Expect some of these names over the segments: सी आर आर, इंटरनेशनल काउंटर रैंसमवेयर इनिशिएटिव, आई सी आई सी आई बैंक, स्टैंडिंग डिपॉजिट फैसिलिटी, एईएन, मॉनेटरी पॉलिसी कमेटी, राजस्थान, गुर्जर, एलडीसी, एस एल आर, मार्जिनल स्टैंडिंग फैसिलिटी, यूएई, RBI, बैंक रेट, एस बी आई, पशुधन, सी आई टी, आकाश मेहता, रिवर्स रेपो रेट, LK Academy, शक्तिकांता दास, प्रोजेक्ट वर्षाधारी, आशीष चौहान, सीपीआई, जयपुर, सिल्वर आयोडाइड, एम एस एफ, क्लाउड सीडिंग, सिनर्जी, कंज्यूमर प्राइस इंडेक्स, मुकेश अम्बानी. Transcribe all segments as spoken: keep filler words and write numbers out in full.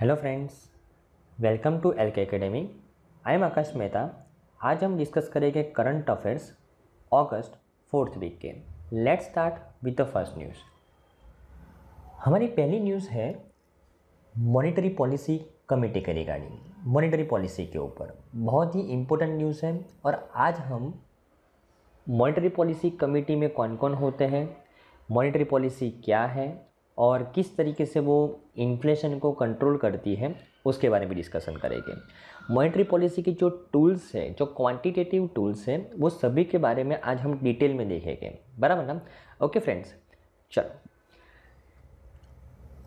Hello friends, welcome to L K academy. I am आकाश मेहता। आज हम discuss करेंगे current affairs August fourth week के। Let's start with the first news. हमारी पहली news है मॉनेटरी पॉलिसी कमेटी के regarding monetary policy के ऊपर। बहुत ही इम्पोर्टेंट न्यूज़ है। और आज हम मॉनेटरी पॉलिसी कमेटी में कौन कौन होते हैं, मॉनेटरी पॉलिसी क्या है और किस तरीके से वो इन्फ्लेशन को कंट्रोल करती है उसके बारे में डिस्कशन करेंगे। मॉनेटरी पॉलिसी की जो टूल्स है, जो क्वांटिटेटिव टूल्स हैं, वो सभी के बारे में आज हम डिटेल में देखेंगे। बराबर ना? ओके फ्रेंड्स, चलो।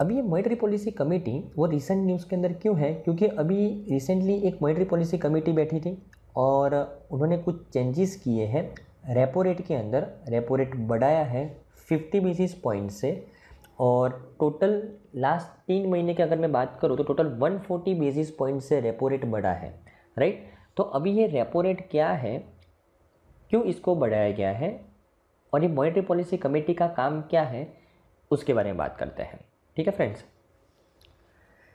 अभी ये मॉनेटरी पॉलिसी कमेटी वो रिसेंट न्यूज़ के अंदर क्यों है? क्योंकि अभी रिसेंटली एक मॉनेटरी पॉलिसी कमेटी बैठी थी और उन्होंने कुछ चेंजेस किए हैं। रेपो रेट के अंदर रेपो रेट बढ़ाया है फिफ्टी बेसिस पॉइंट से, और टोटल लास्ट तीन महीने की अगर मैं बात करूँ तो टोटल एक सौ चालीस बेसिस पॉइंट से रेपो रेट बढ़ा है। राइट, तो अभी ये रेपो रेट क्या है, क्यों इसको बढ़ाया गया है और ये मॉनेटरी पॉलिसी कमेटी का काम क्या है उसके बारे में बात करते हैं। ठीक है फ्रेंड्स,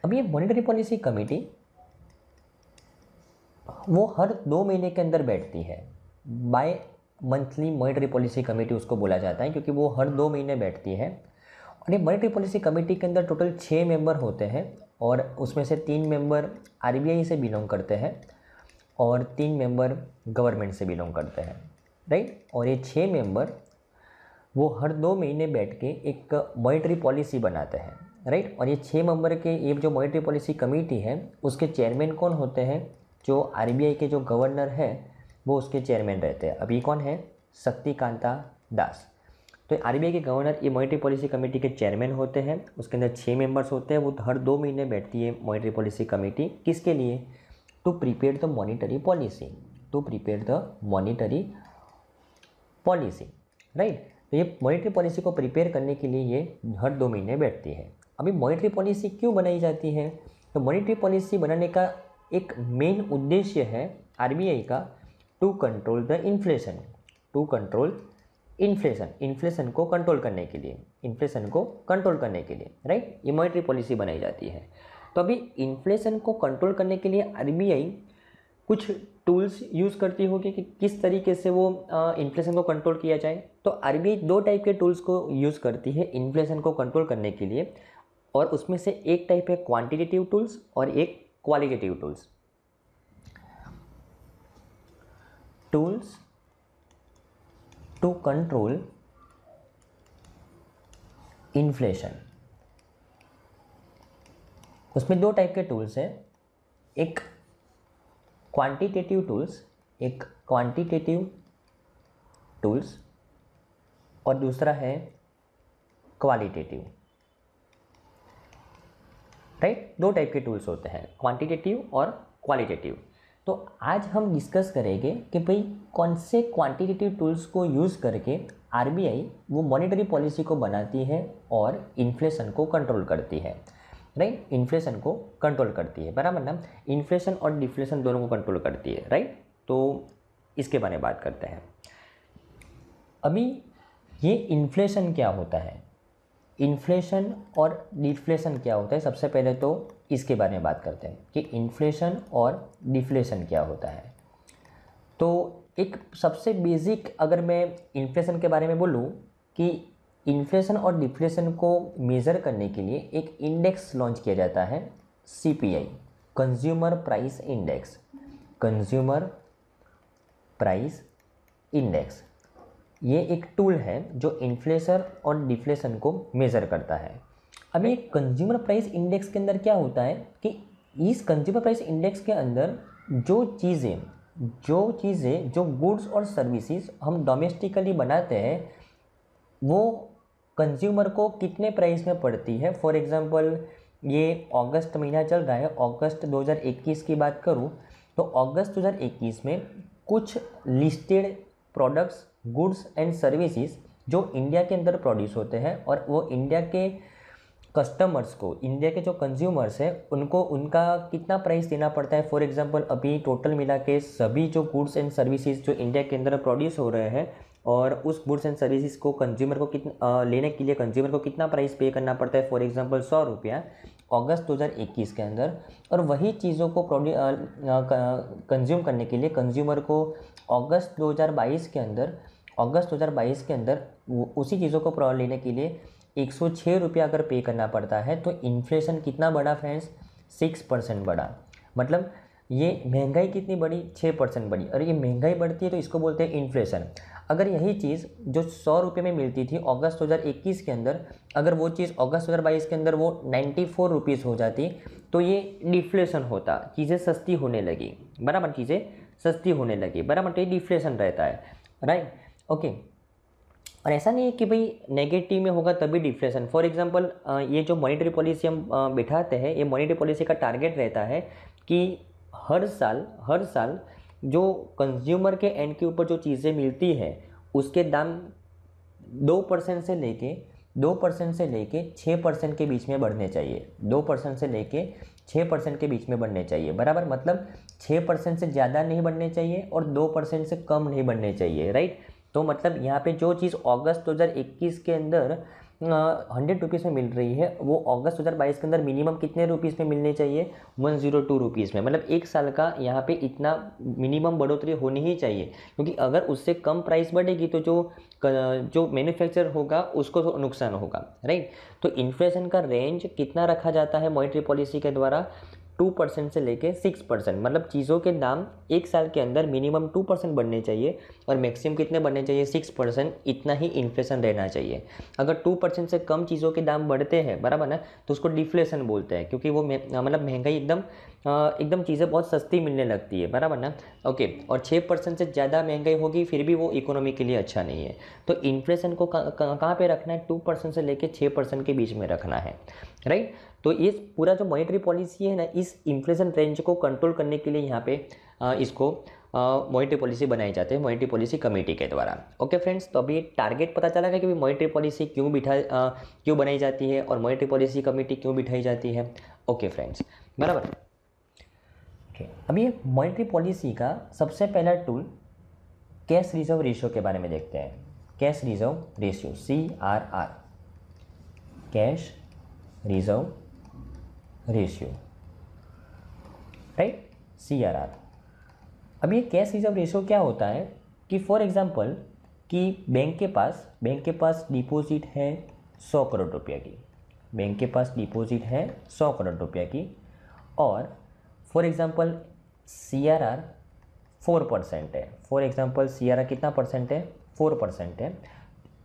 अभी ये मॉनेटरी पॉलिसी कमेटी वो हर दो महीने के अंदर बैठती है। Bimonthly मॉनेटरी पॉलिसी कमेटी उसको बोला जाता है क्योंकि वो हर दो महीने बैठती है। और ये मॉनेटरी पॉलिसी कमेटी के अंदर टोटल छः मेंबर होते हैं और उसमें से तीन मेंबर आरबीआई से बिलोंग करते हैं और तीन मेंबर गवर्नमेंट से बिलोंग करते हैं। राइट, और ये छः मेंबर वो हर दो महीने बैठ के एक मॉनेटरी पॉलिसी बनाते हैं। राइट, और ये छः मेंबर के ये जो मॉनेटरी पॉलिसी कमेटी है उसके चेयरमैन कौन होते हैं? जो आरबीआई के जो गवर्नर है वो उसके चेयरमैन रहते हैं। अभी कौन है? शक्तिकांता दास। तो आरबीआई के गवर्नर ये मॉनेटरी पॉलिसी कमेटी के चेयरमैन होते हैं। उसके अंदर छः मेंबर्स होते हैं। वो हर दो महीने बैठती है मॉनेटरी पॉलिसी कमेटी। किसके लिए? To prepare the monetary policy to prepare the monetary policy right, तो ये मॉनेटरी पॉलिसी को प्रिपेयर करने के लिए ये हर दो महीने बैठती है। अभी मॉनेटरी पॉलिसी क्यों बनाई जाती है? तो मॉनेटरी पॉलिसी बनाने का एक मेन उद्देश्य है आरबीआई का, to control the inflation to control inflation inflation को कंट्रोल करने के लिए इन्फ्लेशन को कंट्रोल करने के लिए राइट, ये मॉनेटरी पॉलिसी बनाई जाती है। तो अभी इन्फ्लेशन को कंट्रोल करने के लिए आरबीआई कुछ टूल्स यूज़ करती होगी कि किस तरीके से वो इन्फ्लेशन को कंट्रोल किया जाए। तो आरबीआई दो टाइप के टूल्स को यूज़ करती है इन्फ्लेशन को कंट्रोल करने के लिए, और उसमें से एक टाइप है क्वांटिटेटिव टूल्स और एक qualitative tools tools to control inflation. उसमें दो टाइप के टूल्स हैं, एक क्वांटिटेटिव टूल्स एक क्वांटिटेटिव टूल्स और दूसरा है क्वालिटेटिव। राइट, दो टाइप के टूल्स होते हैं, क्वांटिटेटिव और क्वालिटेटिव। तो आज हम डिस्कस करेंगे कि भाई कौन से क्वांटिटेटिव टूल्स को यूज़ करके आरबीआई वो मॉनेटरी पॉलिसी को बनाती है और इन्फ्लेशन को कंट्रोल करती है। राइट, इन्फ्लेशन को कंट्रोल करती है। बराबर ना? इन्फ्लेशन और डिफ्लेशन दोनों को कंट्रोल करती है। राइट, तो इसके बारे में बात करते हैं। अभी ये इन्फ्लेशन क्या होता है, इन्फ्लेशन और डिफ्लेशन क्या होता है, सबसे पहले तो इसके बारे में बात करते हैं कि इन्फ्लेशन और डिफ्लेशन क्या होता है। तो एक सबसे बेसिक अगर मैं इन्फ्लेशन के बारे में बोलूँ कि इन्फ्लेशन और डिफ्लेशन को मेज़र करने के लिए एक इंडेक्स लॉन्च किया जाता है, सीपीआई, कंज्यूमर प्राइस इंडेक्स कंज्यूमर प्राइस इंडेक्स। ये एक टूल है जो इन्फ्लेशन और डिफ्लेशन को मेज़र करता है। अभी कंज्यूमर प्राइस इंडेक्स के अंदर क्या होता है कि इस कंज्यूमर प्राइस इंडेक्स के अंदर जो चीज़ें जो चीज़ें जो गुड्स और सर्विसेज हम डोमेस्टिकली बनाते हैं वो कंज्यूमर को कितने प्राइस में पड़ती है। फॉर एग्जांपल, ये अगस्त महीना चल रहा है, अगस्त दो हज़ार इक्कीस की बात करूँ तो अगस्त दो हज़ार इक्कीस में कुछ listed products, goods and services जो इंडिया के अंदर प्रोड्यूस होते हैं और वो इंडिया के कस्टमर्स को, इंडिया के जो कंज्यूमर्स हैं उनको उनका कितना प्राइस देना पड़ता है। फॉर एग्जांपल, अभी टोटल मिला के सभी जो गुड्स एंड सर्विसेज जो इंडिया के अंदर प्रोड्यूस हो रहे हैं और उस गुड्स एंड सर्विसेज को कंज्यूमर को कितना लेने के लिए कंज्यूमर को कितना प्राइस पे करना पड़ता है। फॉर एग्जांपल सौ रुपया, अगस्त दो हज़ार इक्कीस के अंदर, और वही चीज़ों को कंज्यूम करने के लिए कंज्यूमर को अगस्त दो हज़ार बाईस के अंदर अगस्त दो हज़ार बाईस के अंदर उसी चीज़ों को प्रोडक्ट लेने के लिए एक सौ छः रुपया अगर पे करना पड़ता है, तो इन्फ्लेशन कितना बढ़ा फ्रेंड्स, सिक्स परसेंट बढ़ा। मतलब ये महंगाई कितनी बढ़ी, छः परसेंट बढ़ी, और ये महंगाई बढ़ती है तो इसको बोलते हैं इन्फ्लेशन। अगर यही चीज़ जो सौ रुपये में मिलती थी अगस्त दो हज़ार इक्कीस के अंदर, अगर वो चीज़ अगस्त दो हज़ार बाईस के अंदर वो नाइन्टी फोर रुपीज़ हो जाती तो ये डिफ्लेशन होता, चीज़ें सस्ती होने लगी, बराबर, चीज़ें सस्ती होने लगी, बराबर, तो ये डिफ्लेशन रहता है, राइट, ओके। और ऐसा नहीं है कि भाई नेगेटिव में होगा तभी डिफ्लेशन। फॉर एग्जांपल ये जो मॉनेटरी पॉलिसी हम बिठाते हैं, ये मॉनेटरी पॉलिसी का टारगेट रहता है कि हर साल हर साल जो कंज्यूमर के एंड के ऊपर जो चीज़ें मिलती है उसके दाम दो परसेंट से लेके दो परसेंट से लेके छः परसेंट के बीच में बढ़ने चाहिए, दो परसेंट से लेके छः परसेंट के बीच में बढ़ने चाहिए, बराबर। मतलब छः परसेंट से ज़्यादा नहीं बढ़ने चाहिए और दो परसेंट से कम नहीं बढ़ने चाहिए, राइट। तो मतलब यहाँ पे जो चीज़ अगस्त दो हज़ार इक्कीस के अंदर हंड्रेड रुपीज़ में मिल रही है, वो अगस्त दो हज़ार बाईस के अंदर मिनिमम कितने रुपीज़ में मिलने चाहिए, वन जीरो टू रुपीज़ में। मतलब एक साल का यहाँ पे इतना मिनिमम बढ़ोतरी होनी ही चाहिए, क्योंकि अगर उससे कम प्राइस बढ़ेगी तो जो जो मैन्युफैक्चर होगा उसको तो नुकसान होगा, राइट। तो इन्फ्लेशन का रेंज कितना रखा जाता है मॉनेटरी पॉलिसी के द्वारा, टू परसेंट से लेके सिक्स परसेंट। मतलब चीज़ों के दाम एक साल के अंदर मिनिमम टू परसेंट बढ़ने चाहिए और मैक्सिमम कितने बढ़ने चाहिए, सिक्स परसेंट, इतना ही इन्फ्लेशन रहना चाहिए। अगर टू परसेंट से कम चीज़ों के दाम बढ़ते हैं, बराबर ना, तो उसको डिफ्लेशन बोलते हैं, क्योंकि वो मतलब महंगाई एकदम एकदम चीज़ें बहुत सस्ती मिलने लगती है, बराबर ना, ओके। और छः परसेंट से ज़्यादा महंगाई होगी फिर भी वो इकोनॉमी के लिए अच्छा नहीं है। तो इन्फ्लेशन को कहाँ पर रखना है, टू परसेंट से लेकर छः परसेंट के बीच में रखना है, राइट। तो ये पूरा जो मॉनेटरी पॉलिसी है ना, इस इन्फ्लेशन रेंज को कंट्रोल करने के लिए यहाँ पे इसको मॉनेटरी पॉलिसी बनाई जाती है मॉनेटरी पॉलिसी कमेटी के द्वारा, ओके फ्रेंड्स। तो अभी टारगेट पता चला गया कि मॉनेटरी पॉलिसी क्यों बिठा क्यों बनाई जाती है और मॉनेटरी पॉलिसी कमेटी क्यों बिठाई जाती है, ओके फ्रेंड्स, बराबर। अभी मॉनेटरी पॉलिसी का सबसे पहला टूल कैश रिजर्व रेशियो के बारे में देखते हैं। Cash reserve ratio, सी आर आर, cash reserve ratio, right, सी आर आर। अब ये कैश रिजर्व रेशियो क्या होता है कि फॉर एग्जांपल कि बैंक के पास बैंक के पास डिपॉजिट है सौ करोड़ रुपया की, बैंक के पास डिपॉजिट है सौ करोड़ रुपया की, और for example सी आर आर four percent है, for example सी आर आर कितना परसेंट है, फोर परसेंट है।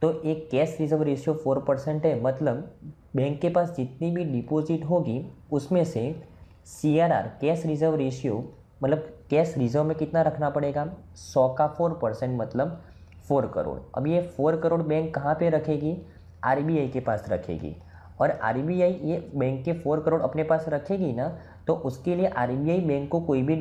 तो एक cash reserve ratio four percent है, मतलब बैंक के पास जितनी भी डिपॉजिट होगी उसमें से सी आर आर, cash reserve ratio, मतलब कैश रिजर्व में कितना रखना पड़ेगा, सौ का फोर परसेंट मतलब फोर करोड़। अब ये फोर करोड़ बैंक कहाँ पे रखेगी, आरबीआई के पास रखेगी, और आरबीआई ये बैंक के फोर करोड़ अपने पास रखेगी ना, तो उसके लिए आरबीआई बैंक को कोई भी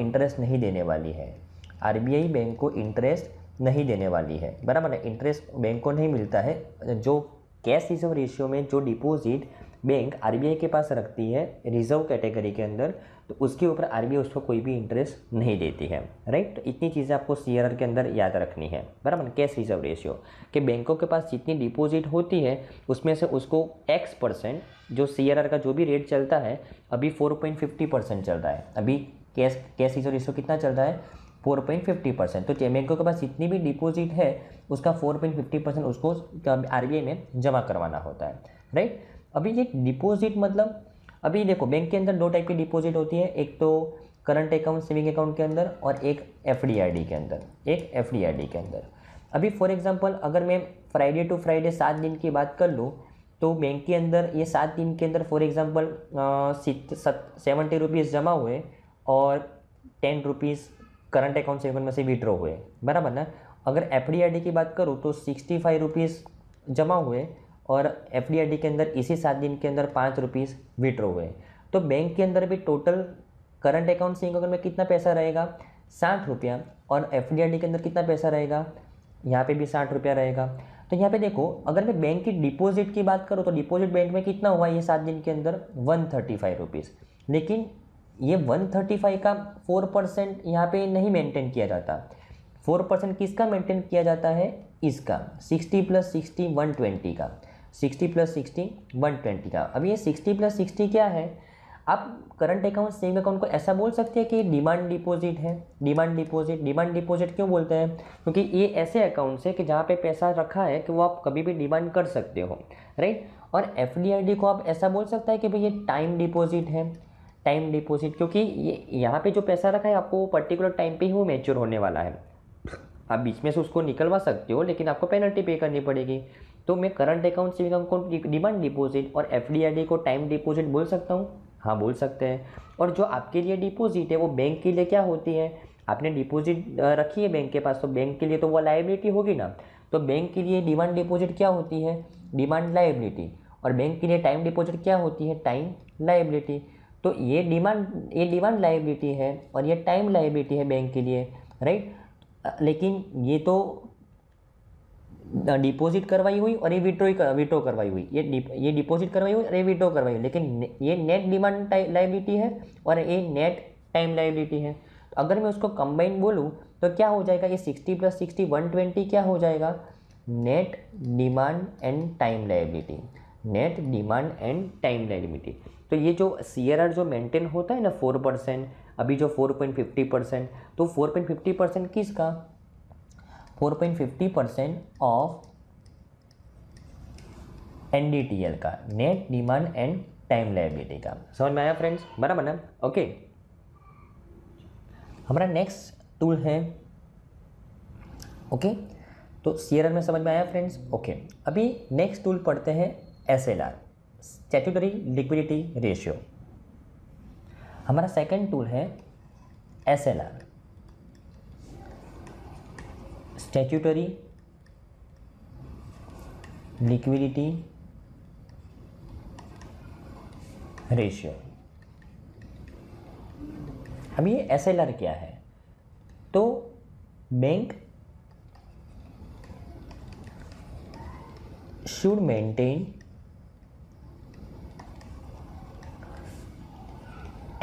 इंटरेस्ट नहीं देने वाली है, आरबीआई बैंक को इंटरेस्ट नहीं देने वाली है, बराबर ना, इंटरेस्ट बैंक को नहीं मिलता है। जो कैश रिजर्व रेशियो में जो डिपॉजिट बैंक आरबीआई के पास रखती है रिजर्व कैटेगरी के अंदर, तो उसके ऊपर आरबीआई उसको कोई भी इंटरेस्ट नहीं देती है, राइट। तो इतनी चीज़ें आपको सीआरआर के अंदर याद रखनी है, बराबर, कैश रिजर्व रेशियो कि बैंकों के पास जितनी डिपॉजिट होती है उसमें से उसको एक्स परसेंट, जो सीआरआर का जो भी रेट चलता है, अभी फोर पॉइंट फिफ्टी परसेंट चल रहा है, अभी कैश कैश रिजर्व रेशियो कितना चल रहा है, फोर पॉइंट फिफ्टी परसेंट। तो बैंकों के पास जितनी भी डिपॉजिट है उसका फोर पॉइंट फिफ्टी परसेंट उसको आरबीआई में जमा करवाना होता है, राइट। अभी ये डिपॉजिट मतलब, अभी देखो बैंक के अंदर दो टाइप की डिपॉजिट होती है, एक तो करंट अकाउंट सेविंग अकाउंट के अंदर और एक एफडीआरडी के अंदर, एक एफडीआरडी के अंदर। अभी फॉर एग्जांपल अगर मैं फ्राइडे टू फ्राइडे सात दिन की बात कर लूँ, तो बैंक के अंदर ये सात दिन के अंदर फॉर एग्जाम्पल सेवेंटी रुपीज़ जमा हुए और ten rupees current account saving में से विड्रॉ हुए, बराबर ना। अगर एफडीआरडी की बात करूँ तो सिक्सटी फाइव रुपीज़ जमा हुए और एफडीआरडी के अंदर इसी सात दिन के अंदर पाँच रुपीज़ विड्रॉ हुए, तो बैंक के अंदर भी total current account saving account में कितना पैसा रहेगा, साठ रुपया, और एफडीआरडी के अंदर कितना पैसा रहेगा, यहाँ पे भी साठ रुपया रहेगा। तो यहाँ पे देखो अगर मैं बैंक की डिपॉजिट की बात करूँ तो डिपॉजिट बैंक में कितना हुआ ये सात दिन के अंदर, वन थर्टी फाइव रुपीज़, लेकिन ये वन थर्टी फाइव का फोर परसेंट यहाँ पर नहीं मेंटेन किया जाता, फोर परसेंट किसका मेंटेन किया जाता है, इसका, sixty plus sixty one twenty का। साठ प्लस साठ वन ट्वेंटी था। अब ये साठ प्लस साठ क्या है? आप करंट अकाउंट सेविंग अकाउंट को ऐसा बोल सकते हैं कि डिमांड डिपॉजिट है। डिमांड डिपॉजिट डिमांड डिपॉजिट क्यों बोलते हैं? क्योंकि ये ऐसे अकाउंट्स है कि जहाँ पे पैसा रखा है कि वो आप कभी भी डिमांड कर सकते हो, राइट। और एफ डी आई डी को आप ऐसा बोल सकता है कि भाई ये टाइम डिपॉजिट है, टाइम डिपॉजिट, क्योंकि ये यहाँ पे जो पैसा रखा है आपको वो पर्टिकुलर टाइम पे ही वो मैच्योर होने वाला है। आप बीच में से उसको निकलवा सकते हो लेकिन आपको पेनल्टी पे करनी पड़ेगी। तो मैं current account saving account demand deposit और एफ डी आई डी को टाइम डिपॉजिट बोल सकता हूँ? हाँ, बोल सकते हैं। और जो आपके लिए डिपॉजिट है वो बैंक के लिए क्या होती है? आपने डिपॉजिट रखी है बैंक के पास तो बैंक के लिए तो वो लायबिलिटी होगी ना, तो बैंक के लिए डिमांड डिपॉजिट क्या होती है? Demand liability. और बैंक के लिए टाइम डिपॉजिट क्या होती है? Time liability. तो ये डिमांड ये डिमांड लायबिलिटी है और ये टाइम लायबिलिटी है बैंक के लिए, राइट। लेकिन ये तो डिपॉजिट करवाई हुई और ये विड्रॉ विड्रॉ करवाई हुई, ये डिप, ये डिपॉजिट करवाई हुई और ये विड्रॉ करवाई हुई, लेकिन ये नेट डिमांड लायबिलिटी है और ये नेट टाइम लायबिलिटी है। तो अगर मैं उसको कंबाइन बोलूँ तो क्या हो जाएगा? ये साठ प्लस साठ वन ट्वेंटी क्या हो जाएगा? Net demand and time liability, net demand and time liability. तो ये जो सी आर आर जो मेंटेन होता है ना फोर परसेंट, अभी जो फोर पॉइंट फिफ्टी परसेंट, तो फोर पॉइंट फिफ्टी परसेंट किसका? Four point fifty percent of N D T L का, net demand and time liability का। समझ में आया फ्रेंड्स? बराबर ना? ओके, हमारा नेक्स्ट टूल है। ओके, तो सी आर आर में समझ में आया फ्रेंड्स? ओके, अभी नेक्स्ट टूल पढ़ते हैं एस एल आर, statutory liquidity ratio. हमारा सेकंड टूल है एस एल आर, statutory liquidity ratio. अब ये एस एल आर क्या है? तो bank should maintain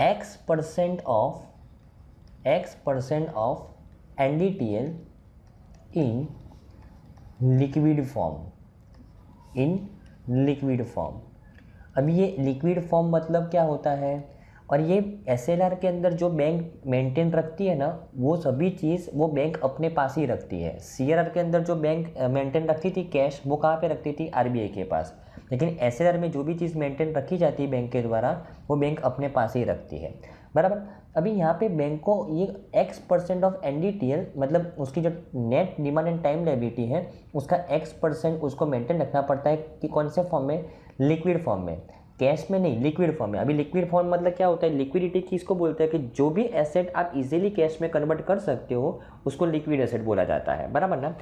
x percent of x percent of N D T L in liquid form, in liquid form। अब ये liquid form मतलब क्या होता है? और ये एस एल आर के अंदर जो बैंक मेंटेन रखती है ना वो सभी चीज़ वो बैंक अपने पास ही रखती है। सी आर आर के अंदर जो बैंक मेंटेन रखती थी कैश, वो कहाँ पे रखती थी? आर बी आई के पास। लेकिन एस एल आर में जो भी चीज़ मेंटेन रखी जाती है बैंक के द्वारा वो बैंक अपने पास ही रखती है, बराबर। अभी यहाँ पे बैंक को ये X percent of N D T L मतलब उसकी जो net demand and time liability है उसका एक्स परसेंट उसको मेंटेन रखना पड़ता है कि कौन से फॉर्म में? लिक्विड फॉर्म में, कैश में नहीं, लिक्विड फॉर्म में। अभी लिक्विड फॉर्म मतलब क्या होता है? लिक्विडिटी किसको बोलते हैं कि जो भी एसेट आप इजीली कैश में कन्वर्ट कर सकते हो उसको लिक्विड एसेट बोला जाता है, बराबर ना।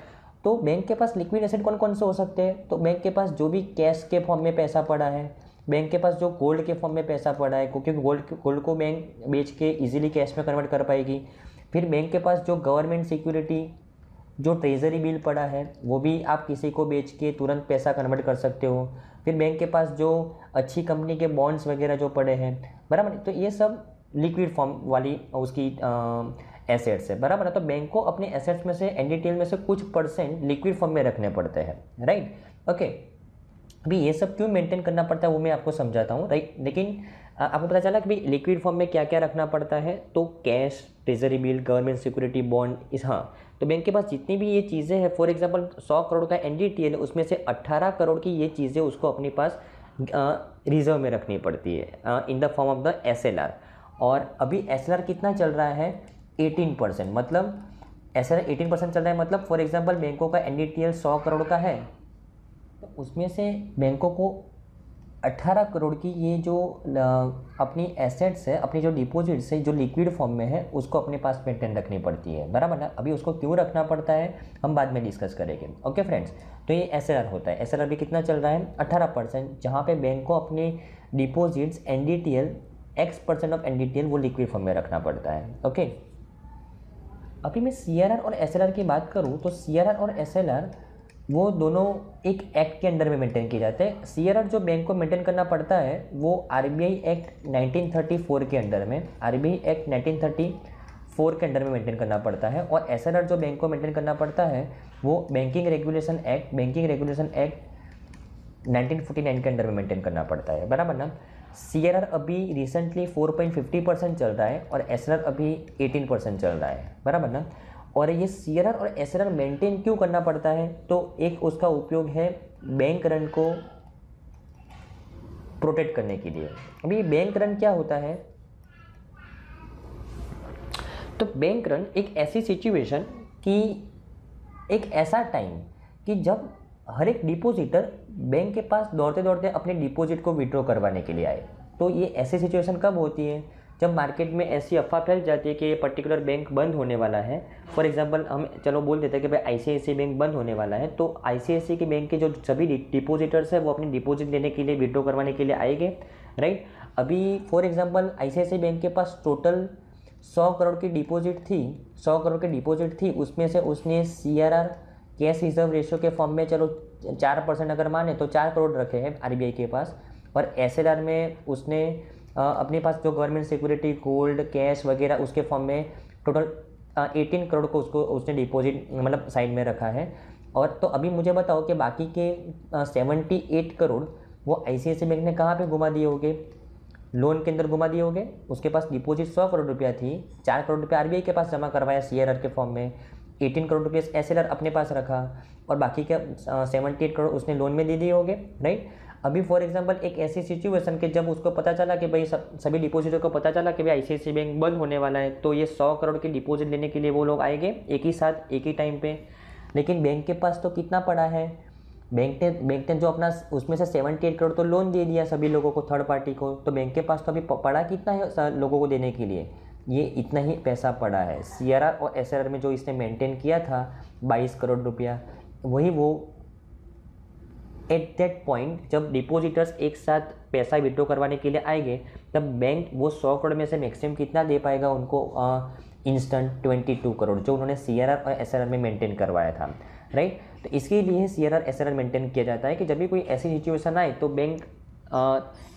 तो बैंक के पास लिक्विड एसेट कौन कौन से हो सकते हैं? तो बैंक के पास जो भी कैश के फॉर्म में पैसा पड़ा है, बैंक के पास जो गोल्ड के फॉर्म में पैसा पड़ा है क्योंकि गोल्ड गोल्ड को बैंक बेच के ईजिली कैश में कन्वर्ट कर पाएगी। फिर बैंक के पास जो गवर्नमेंट सिक्योरिटी, जो ट्रेजरी बिल पड़ा है वो भी आप किसी को बेच के तुरंत पैसा कन्वर्ट कर सकते हो। फिर बैंक के पास जो अच्छी कंपनी के बॉन्ड्स वगैरह जो पड़े हैं, बराबर। तो ये सब लिक्विड फॉर्म वाली उसकी एसेट्स है, बराबर ना। तो बैंक को अपने एसेट्स में से एन डी टी एल में से कुछ परसेंट लिक्विड फॉर्म में रखने पड़ते हैं, राइट। ओके, अभी ये सब क्यों मेंटेन करना पड़ता है वो मैं आपको समझाता हूँ, राइट। लेकिन आपको पता चला कि भाई लिक्विड फॉर्म में क्या क्या रखना पड़ता है? तो cash, treasury bill, government security, bond, इस हाँ। तो बैंक के पास जितनी भी ये चीज़ें हैं, फॉर एग्जांपल सौ करोड़ का एन डी टी एल है उसमें से अठारह करोड़ की ये चीज़ें उसको अपने पास रिजर्व में रखनी पड़ती है in the form of the एस एल आर। और अभी एस एल आर कितना चल रहा है? अठारह परसेंट, मतलब एस एल आर अठारह परसेंट चल रहा है। मतलब फॉर एग्जाम्पल बैंकों का एन डी टी एल सौ करोड़ का है तो उसमें से बैंकों को अठारह करोड़ की ये जो अपनी एसेट्स है, अपनी जो डिपॉजिट्स है जो लिक्विड फॉर्म में है उसको अपने पास मेंटेन रखनी पड़ती है, बराबर ना। अभी उसको क्यों रखना पड़ता है हम बाद में डिस्कस करेंगे। ओके फ्रेंड्स, तो ये एस एल आर होता है। एस एल आर भी कितना चल रहा है? अठारह परसेंट, जहाँ पे बैंक को अपने deposits N D T L X percent of N D T L वो लिक्विड फॉर्म में रखना पड़ता है। ओके, अभी मैं सी आर आर और एस एल आर की बात करूँ तो सी आर आर और एस एल आर वो दोनों एक एक्ट के अंडर में मेंटेन किए जाते हैं। सी आर आर जो बैंक को मेंटेन करना पड़ता है वो R B I act nineteen thirty four के अंडर में, R B I act nineteen thirty four के अंडर में मेंटेन करना पड़ता है। और एस एल आर जो बैंक को मेंटेन करना पड़ता है वो banking regulation act, banking regulation act nineteen forty nine के अंदर में मेंटेन करना पड़ता है, बराबर ना। सी आर आर अभी recently four point fifty percent चल रहा है और एस एल आर अभी एटीन परसेंट चल रहा है, बराबर ना। और ये सी आर आर और एस एल आर मेंटेन क्यों करना पड़ता है, तो एक उसका उपयोग है बैंक रन को प्रोटेक्ट करने के लिए। अभी बैंक रन क्या होता है, तो बैंक रन एक ऐसी सिचुएशन कि एक ऐसा टाइम कि जब हर एक डिपॉजिटर बैंक के पास दौड़ते दौड़ते अपने डिपॉजिट को विड्रॉ करवाने के लिए आए। तो ये ऐसी सिचुएशन कब होती है, जब मार्केट में ऐसी अफवाह फैल जाती है कि ये पर्टिकुलर बैंक बंद होने वाला है। फॉर एग्जांपल हम चलो बोल देते हैं कि भाई आई सी आई सी आई बैंक बंद होने वाला है, तो आई सी आई सी आई के बैंक के जो सभी डिपॉजिटर्स हैं वो अपने डिपॉजिट लेने के लिए विड्रॉ करवाने के लिए आएंगे, राइट। अभी for example आई सी आई सी आई बैंक के पास टोटल सौ करोड़ की डिपॉजिट थी, सौ करोड़ की डिपॉजिट थी, उसमें से उसने सी आर आर cash reserve ratio के फॉर्म में चलो चार परसेंट अगर माने तो चार करोड़ रखे हैं आर बी आई के पास, और एस एल आर में उसने अपने पास जो गवर्नमेंट सिक्योरिटी गोल्ड कैश वगैरह उसके फॉर्म में टोटल एटीन करोड़ को उसको उसने डिपॉजिट मतलब साइड में रखा है। और तो अभी मुझे बताओ कि बाकी के सेवेंटी एट करोड़ वो आई सी आई सी आई बैंक ने कहाँ पे घुमा दिए होंगे, लोन के अंदर घुमा दिए होंगे। उसके पास डिपॉजिट सौ करोड़ रुपया थी, चार करोड़ रुपया आर बी आई के पास जमा करवाया सी आर आर के फॉर्म में, एटीन करोड़ रुपये एस एल आर अपने पास रखा और बाकी के सेवेंटी एट करोड़ उसने लोन में दे दिए होंगे, राइट। अभी फॉर एग्जांपल एक ऐसी सिचुएशन के जब उसको पता चला कि भाई सब सभी डिपॉजिटर को पता चला कि भाई आई सी आई सी आई बैंक बंद होने वाला है, तो ये सौ करोड़ की डिपॉजिट लेने के लिए वो लोग आएंगे एक ही साथ एक ही टाइम पे। लेकिन बैंक के पास तो कितना पड़ा है, बैंक ने बैंक ने जो अपना उसमें से सेवेंटी एट करोड़ तो लोन दे दिया सभी लोगों को, थर्ड पार्टी को, तो बैंक के पास तो अभी पड़ा कितना है लोगों को देने के लिए, ये इतना ही पैसा पड़ा है। सी आर आर और एस आर आर में जो इसने मेंटेन किया था बाईस करोड़ रुपया, वही वो एट दैट पॉइंट जब डिपॉजिटर्स एक साथ पैसा विड्रॉ करवाने के लिए आएंगे तब बैंक वो सौ करोड़ में से मैक्सिमम कितना दे पाएगा उनको, इंस्टेंट ट्वेंटी टू करोड़ जो उन्होंने सी आर आर और एस आर आर में मेंटेन करवाया था, राइट। तो इसके लिए सी आर आर S R R maintain किया जाता है कि जब भी कोई ऐसी सिचुएशन आए तो बैंक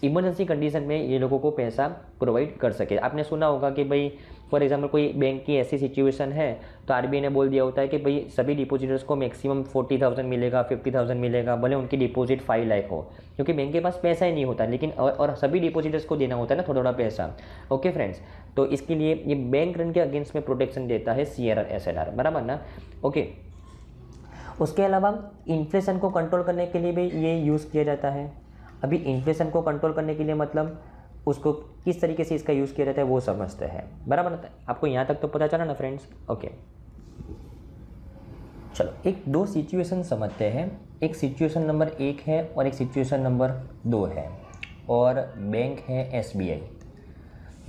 इमरजेंसी uh, कंडीशन में ये लोगों को पैसा प्रोवाइड कर सके। आपने सुना होगा कि भाई फॉर एग्जांपल कोई बैंक की ऐसी सिचुएशन है तो आरबीआई ने बोल दिया होता है कि भाई सभी डिपॉजिटर्स को मैक्सिमम फोर्टी थाउजेंड मिलेगा, फिफ्टी थाउजेंड मिलेगा, भले उनकी डिपॉजिट फाइव लाख हो, क्योंकि बैंक के पास पैसा ही नहीं होता। लेकिन और, और सभी डिपॉजिटर्स को देना होता है ना थोड़ा थोड़ा पैसा। ओके फ्रेंड्स, तो इसके लिए ये बैंक रन के अगेंस्ट में प्रोटेक्शन देता है सी आर आर एस एल आर, बराबर ना। ओके, उसके अलावा इन्फ्लेशन को कंट्रोल करने के लिए भी ये यूज़ किया जाता है। अभी इन्फ्लेशन को कंट्रोल करने के लिए मतलब उसको किस तरीके से इसका यूज़ किया जाता है वो समझते हैं, बराबर ना। आपको यहाँ तक तो पता चला ना फ्रेंड्स। ओके चलो, एक दो सिचुएशन समझते हैं। एक सिचुएशन नंबर एक है और एक सिचुएशन नंबर दो है, और बैंक है एस बी आई,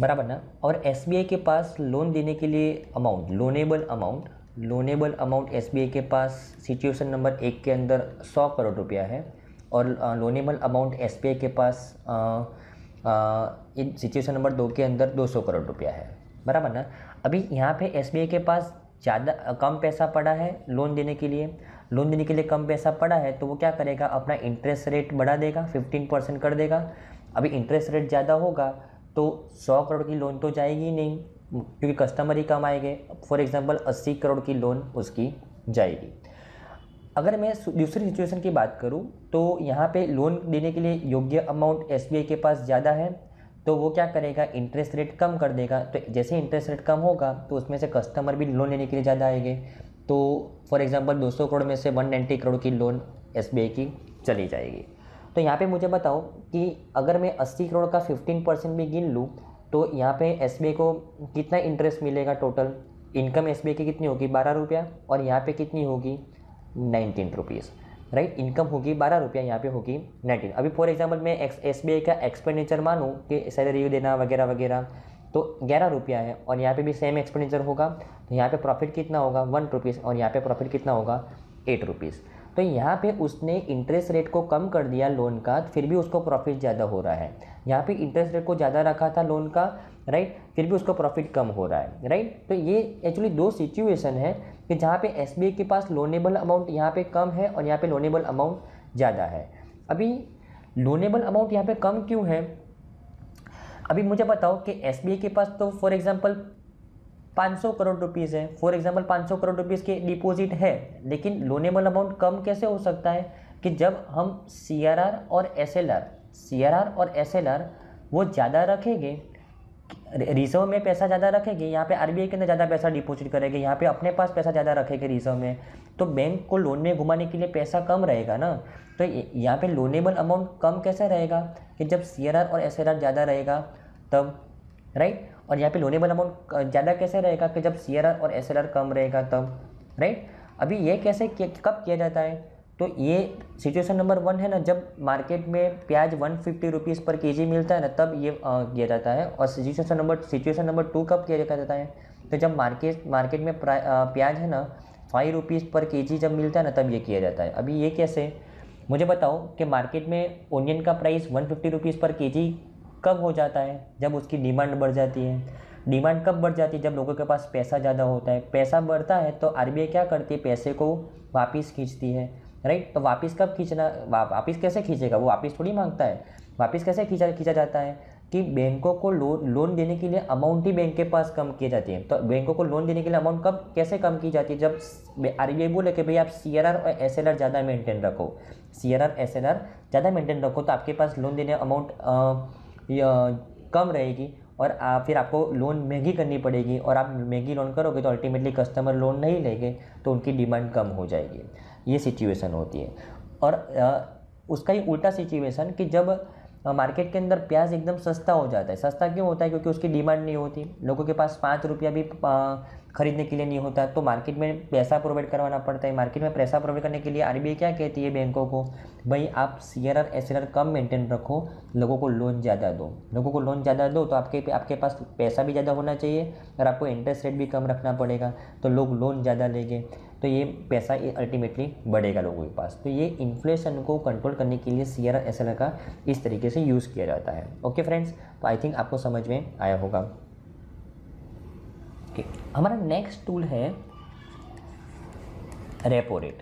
बराबर ना। और एस बी आई के पास लोन देने के लिए amount, loanable amount, loanable amount एस बी आई के पास सिचुएशन नंबर एक के अंदर सौ करोड़ रुपया है और loanable amount एस बी आई के पास सिचुएशन नंबर दो के अंदर दो सौ करोड़ रुपया है, बराबर ना। अभी यहाँ पे एस बी आई के पास ज़्यादा कम पैसा पड़ा है लोन देने के लिए, लोन देने के लिए कम पैसा पड़ा है, तो वो क्या करेगा, अपना इंटरेस्ट रेट बढ़ा देगा, फिफ्टीन परसेंट कर देगा। अभी इंटरेस्ट रेट ज़्यादा होगा तो सौ करोड़ की लोन तो जाएगी ही नहीं क्योंकि कस्टमर ही कम आएंगे। फॉर एग्जाम्पल अस्सी करोड़ की लोन उसकी जाएगी। अगर मैं दूसरी सिचुएशन की बात करूं तो यहाँ पे लोन देने के लिए योग्य अमाउंट एस बी आई के पास ज़्यादा है, तो वो क्या करेगा, इंटरेस्ट रेट कम कर देगा। तो जैसे इंटरेस्ट रेट कम होगा तो उसमें से कस्टमर भी लोन लेने के लिए ज़्यादा आएंगे, तो फॉर एग्जांपल दो सौ करोड़ में से एक सौ नब्बे करोड़ की लोन एस बी आई की चली जाएगी। तो यहाँ पर मुझे बताओ कि अगर मैं अस्सी करोड़ का फिफ्टीन परसेंट भी गिन लूँ तो यहाँ पर एस बी आई को कितना इंटरेस्ट मिलेगा, total income एस बी आई की कितनी होगी, बारह रुपया, और यहाँ पर कितनी होगी, नाइनटीन रुपीज़, राइट। इनकम होगी बारह रुपया, यहाँ पे होगी नाइनटीन। अभी फॉर एग्जांपल मैं एस बी आई का एक्सपेंडिचर मानूँ कि सैलरी देना वगैरह वगैरह तो ग्यारह रुपया है, और यहाँ पे भी सेम एक्सपेंडिचर होगा, तो यहाँ पे प्रॉफिट कितना होगा, वन रुपीज़, और यहाँ पे प्रॉफिट कितना होगा, एट रुपीज़। तो यहाँ पे उसने इंटरेस्ट रेट को कम कर दिया लोन का, फिर भी उसको प्रॉफिट ज़्यादा हो रहा है। यहाँ पे इंटरेस्ट रेट को ज़्यादा रखा था लोन का, राइट, फिर भी उसको प्रॉफिट कम हो रहा है, राइट। तो ये एक्चुअली दो सिचुएशन है कि जहाँ पे एस बी आई के पास लोनेबल अमाउंट यहाँ पे कम है और यहाँ पे लोनेबल अमाउंट ज़्यादा है। अभी लोनेबल अमाउंट यहाँ पे कम क्यों है, अभी मुझे बताओ कि एस बी आई के पास तो फॉर एग्जांपल पाँच सौ करोड़ रुपीस है, फॉर एग्जांपल पाँच सौ करोड़ रुपीस के डिपॉजिट है, लेकिन लोनेबल अमाउंट कम कैसे हो सकता है, कि जब हम सी आर आर और एस एल आर सी आर आर और एस एल आर वो ज़्यादा रखेंगे, रिजर्व में पैसा ज़्यादा रखेगी, यहाँ पे आरबीआई के अंदर ज़्यादा पैसा डिपॉजिट करेगी, यहाँ पे अपने पास पैसा ज़्यादा रखेगी रिजर्व में, तो बैंक को लोन में घुमाने के लिए पैसा कम रहेगा ना। तो यहाँ पे लोनेबल अमाउंट कम कैसे रहेगा कि जब सीआरआर और एसएलआर ज़्यादा रहेगा तब, राइट। और यहाँ पे लोनेबल अमाउंट ज़्यादा कैसे रहेगा कि जब सीआरआर और एसएलआर कम रहेगा तब, राइट। अभी ये कैसे कब किया जाता है, तो ये सिचुएशन नंबर वन है ना, जब मार्केट में प्याज वन फिफ्टी रुपीज़ पर केजी मिलता है ना तब ये किया जाता है। और situation number situation number two कब किया जाता है, तो जब मार्केट मार्केट में प्याज है ना फाइव रुपीज़ पर केजी जब मिलता है ना तब ये किया जाता है। अभी ये कैसे मुझे बताओ कि मार्केट में ओनियन का प्राइस वन फिफ्टी रुपीज़ पर केजी कब हो जाता है, जब उसकी डिमांड बढ़ जाती है। डिमांड कब बढ़ जाती है, जब लोगों के पास पैसा ज़्यादा होता है। पैसा बढ़ता है तो आरबीआई क्या करती है, पैसे को वापस खींचती है, राइट। तो वापस कब खींचना, वापस कैसे खींचेगा, वो वापस थोड़ी मांगता है। वापस कैसे खींचा खींचा जाता है कि बैंकों को लोन लोन देने के लिए अमाउंट ही बैंक के पास कम किए जाती है। तो बैंकों को लोन देने के लिए अमाउंट कब कैसे कम की जाती है, जब आरबीआई बोले कि भाई आप सीआरआर और एसएलआर ज़्यादा मेंटेन रखो, सीआरआर एसएलआर ज़्यादा मेंटेन रखो, तो आपके पास लोन देने अमाउंट कम रहेगी और आ, फिर आपको लोन महंगी करनी पड़ेगी। और आप महंगी लोन करोगे तो अल्टीमेटली कस्टमर लोन नहीं लेंगे, तो उनकी डिमांड कम हो जाएगी। ये सिचुएशन होती है। और आ, उसका ही उल्टा सिचुएशन कि जब मार्केट के अंदर प्याज एकदम सस्ता हो जाता है। सस्ता क्यों होता है, क्योंकि उसकी डिमांड नहीं होती, लोगों के पास पाँच रुपया भी ख़रीदने के लिए नहीं होता, तो मार्केट में पैसा प्रोवाइड करवाना पड़ता है। मार्केट में पैसा प्रोवाइड करने के लिए आरबीआई क्या कहती है बैंकों को, भाई आप सीआरआर एसआरआर कम मेंटेन रखो, लोगों को लोन ज़्यादा दो। लोगों को लोन ज़्यादा दो तो आपके आपके पास पैसा भी ज़्यादा होना चाहिए और आपको इंटरेस्ट रेट भी कम रखना पड़ेगा, तो लोग लोन ज़्यादा लेंगे, तो ये पैसा अल्टीमेटली बढ़ेगा लोगों के पास। तो ये इन्फ्लेशन को कंट्रोल करने के लिए सीआरआर एसएलआर का इस तरीके से यूज़ किया जाता है। ओके फ्रेंड्स, तो आई थिंक आपको समझ में आया होगा। ओके, हमारा नेक्स्ट टूल है repo rate.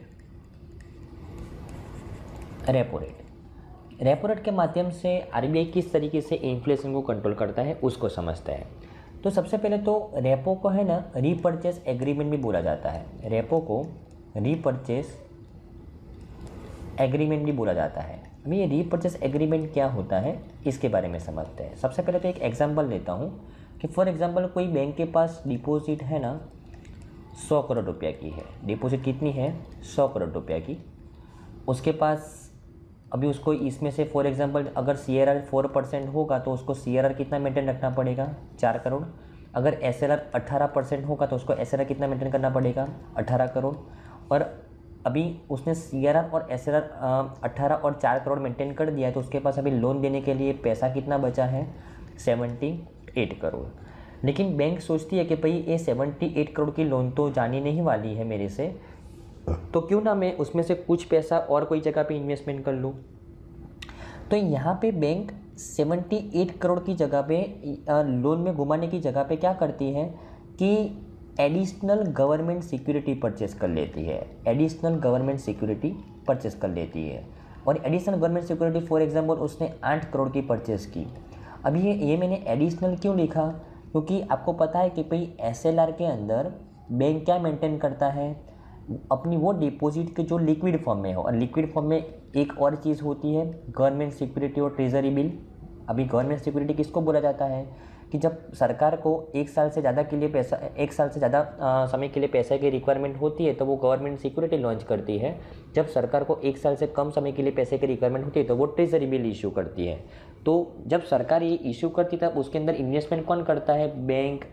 Repo rate repo rate के माध्यम से आरबीआई किस तरीके से इन्फ्लेशन को कंट्रोल करता है उसको समझता है। तो सबसे पहले तो रेपो को है ना रीपर्चेस एग्रीमेंट भी बोला जाता है। रेपो को रीपर्चेस एग्रीमेंट भी बोला जाता है। अब ये रीपर्चेस एग्रीमेंट क्या होता है इसके बारे में समझते हैं। सबसे पहले तो एक एग्जांपल लेता हूँ कि फॉर एग्जांपल कोई बैंक के पास डिपॉजिट है ना सौ करोड़ रुपया की है। डिपॉजिट कितनी है, सौ करोड़ रुपया की। उसके पास अभी उसको इसमें से फॉर एग्जांपल अगर सी आर आर फोर परसेंट होगा तो उसको सी आर आर कितना मेंटेन रखना पड़ेगा, चार करोड़। अगर एस एल आर अट्ठारह परसेंट होगा तो उसको एस एल आर कितना मेंटेन करना पड़ेगा, अट्ठारह करोड़। और अभी उसने सी आर आर और एस एल आर अट्ठारह और चार करोड़ मेंटेन कर दिया है, तो उसके पास अभी लोन देने के लिए पैसा कितना बचा है, सेवेंटी एट करोड़। लेकिन बैंक सोचती है कि भाई ये सेवेंटी एट करोड़ की लोन तो जानी नहीं वाली है मेरे से, तो क्यों ना मैं उसमें से कुछ पैसा और कोई जगह पे इन्वेस्टमेंट कर लूँ। तो यहाँ पे बैंक अठहत्तर करोड़ की जगह पे लोन में घुमाने की जगह पे क्या करती है कि एडिशनल गवर्नमेंट सिक्योरिटी परचेस कर लेती है। एडिशनल गवर्नमेंट सिक्योरिटी परचेस कर लेती है। और additional government security for example उसने आठ करोड़ की परचेस की। अभी ये ये मैंने एडिशनल क्यों लिखा, क्योंकि आपको पता है कि भाई एस एल आर के अंदर बैंक क्या मेंटेन करता है, अपनी वो डिपॉजिट के जो लिक्विड फॉर्म में हो। और लिक्विड फॉर्म में एक और चीज़ होती है गवर्नमेंट सिक्योरिटी और ट्रेजरी बिल। अभी गवर्नमेंट सिक्योरिटी किसको बोला जाता है कि जब सरकार को एक साल से ज़्यादा के लिए पैसा एक साल से ज़्यादा समय के लिए पैसे की रिक्वायरमेंट होती है तो वो गवर्नमेंट सिक्योरिटी लॉन्च करती है। जब सरकार को एक साल से कम समय के लिए पैसे की रिक्वायरमेंट होती है तो वो ट्रेजरी बिल इशू करती है। तो जब सरकार ये इशू करती है तब उसके अंदर इन्वेस्टमेंट कौन करता है, बैंक,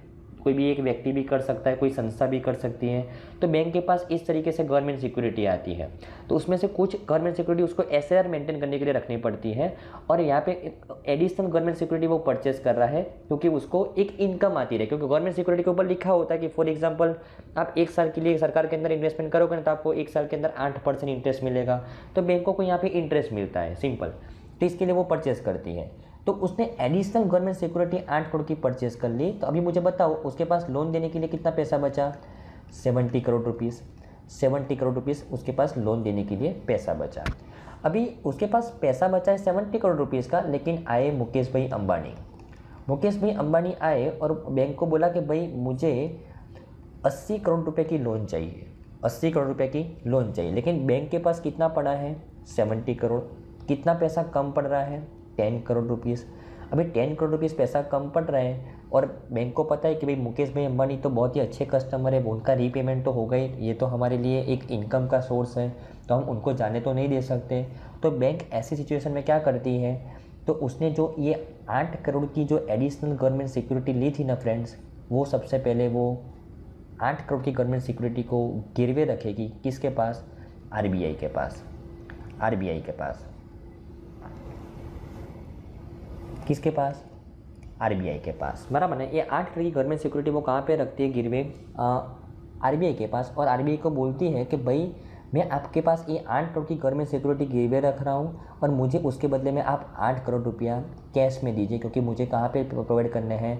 कोई भी एक व्यक्ति भी कर सकता है, कोई संस्था भी कर सकती है। तो बैंक के पास इस तरीके से गवर्नमेंट सिक्योरिटी आती है। तो उसमें से कुछ गवर्नमेंट सिक्योरिटी उसको एस आर मेंटेन करने के लिए रखनी पड़ती है और यहाँ पे एडिशनल गवर्नमेंट सिक्योरिटी वो परचेस कर रहा है क्योंकि उसको एक इनकम आती रहे। क्योंकि गवर्नमेंट सिक्योरिटी के ऊपर लिखा होता है कि फॉर एग्जाम्पल आप एक साल के लिए सरकार के अंदर इन्वेस्टमेंट करोगे तो आपको एक साल के अंदर आठ परसेंट इंटरेस्ट मिलेगा। तो बैंकों को यहाँ पर इंटरेस्ट मिलता है, सिंपल। तो इसके लिए वो परचेस करती है। तो उसने एडिशनल गवर्नमेंट सिक्योरिटी आठ करोड़ की परचेस कर ली। तो अभी मुझे बताओ उसके पास लोन देने के लिए कितना पैसा बचा, सत्तर करोड़ रुपीस। सत्तर करोड़ रुपीस उसके पास लोन देने के लिए पैसा बचा। अभी उसके पास पैसा बचा है सत्तर करोड़ रुपीस का। लेकिन आए मुकेश भाई अम्बानी। मुकेश भाई अम्बानी आए और बैंक को बोला कि भाई मुझे अस्सी करोड़ रुपये की लोन चाहिए, अस्सी करोड़ रुपये की लोन चाहिए। लेकिन बैंक के पास कितना पड़ा है, सत्तर करोड़। कितना पैसा कम पड़ रहा है? दस करोड़ रुपीज़। अभी दस करोड़ रुपीज़ पैसा कम पड़ रहा है और बैंक को पता है कि भाई मुकेश भाई अम्बानी तो बहुत ही अच्छे कस्टमर है, उनका रीपेमेंट तो होगा ही, ये तो हमारे लिए एक इनकम का सोर्स है, तो हम उनको जाने तो नहीं दे सकते। तो बैंक ऐसी सिचुएशन में क्या करती है, तो उसने जो ये आठ करोड़ की जो एडिशनल गवर्नमेंट सिक्योरिटी ली थी ना फ्रेंड्स, वो सबसे पहले वो आठ करोड़ की गवर्नमेंट सिक्योरिटी को गिरवे रखेगी। किसके पास? आरबीआई के पास। आरबीआई के पास। किसके पास? आरबीआई के पास। बराबर है। ये आठ करोड़ की गवर्नमेंट सिक्योरिटी वो कहाँ पे रखती है गिरवे? आरबीआई के पास। और आरबीआई को बोलती है कि भाई मैं आपके पास ये आठ करोड़ की गवर्नमेंट सिक्योरिटी गिरवे रख रहा हूँ और मुझे उसके बदले में आप आठ करोड़ रुपया कैश में दीजिए, क्योंकि मुझे कहाँ पे प्रोवाइड करने हैं,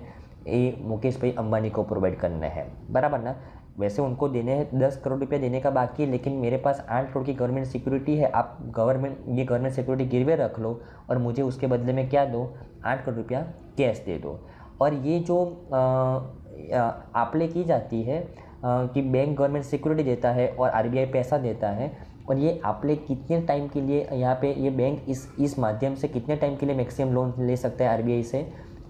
ये मुकेश भाई अंबानी को प्रोवाइड करने हैं। बराबर ना। वैसे उनको देने हैं दस करोड़ रुपया देने का बाकी है, लेकिन मेरे पास आठ करोड़ की गवर्नमेंट सिक्योरिटी है, आप गवर्नमेंट ये गवर्नमेंट सिक्योरिटी गिरवे रख लो और मुझे उसके बदले में क्या दो, आठ करोड़ रुपया कैश दे दो। और ये जो आपले की जाती है आ, कि बैंक गवर्नमेंट सिक्योरिटी देता है और आरबीआई पैसा देता है, और ये आपले कितने टाइम के लिए यहाँ पे ये बैंक इस इस माध्यम से कितने टाइम के लिए मैक्सिमम लोन ले सकता है आरबीआई से?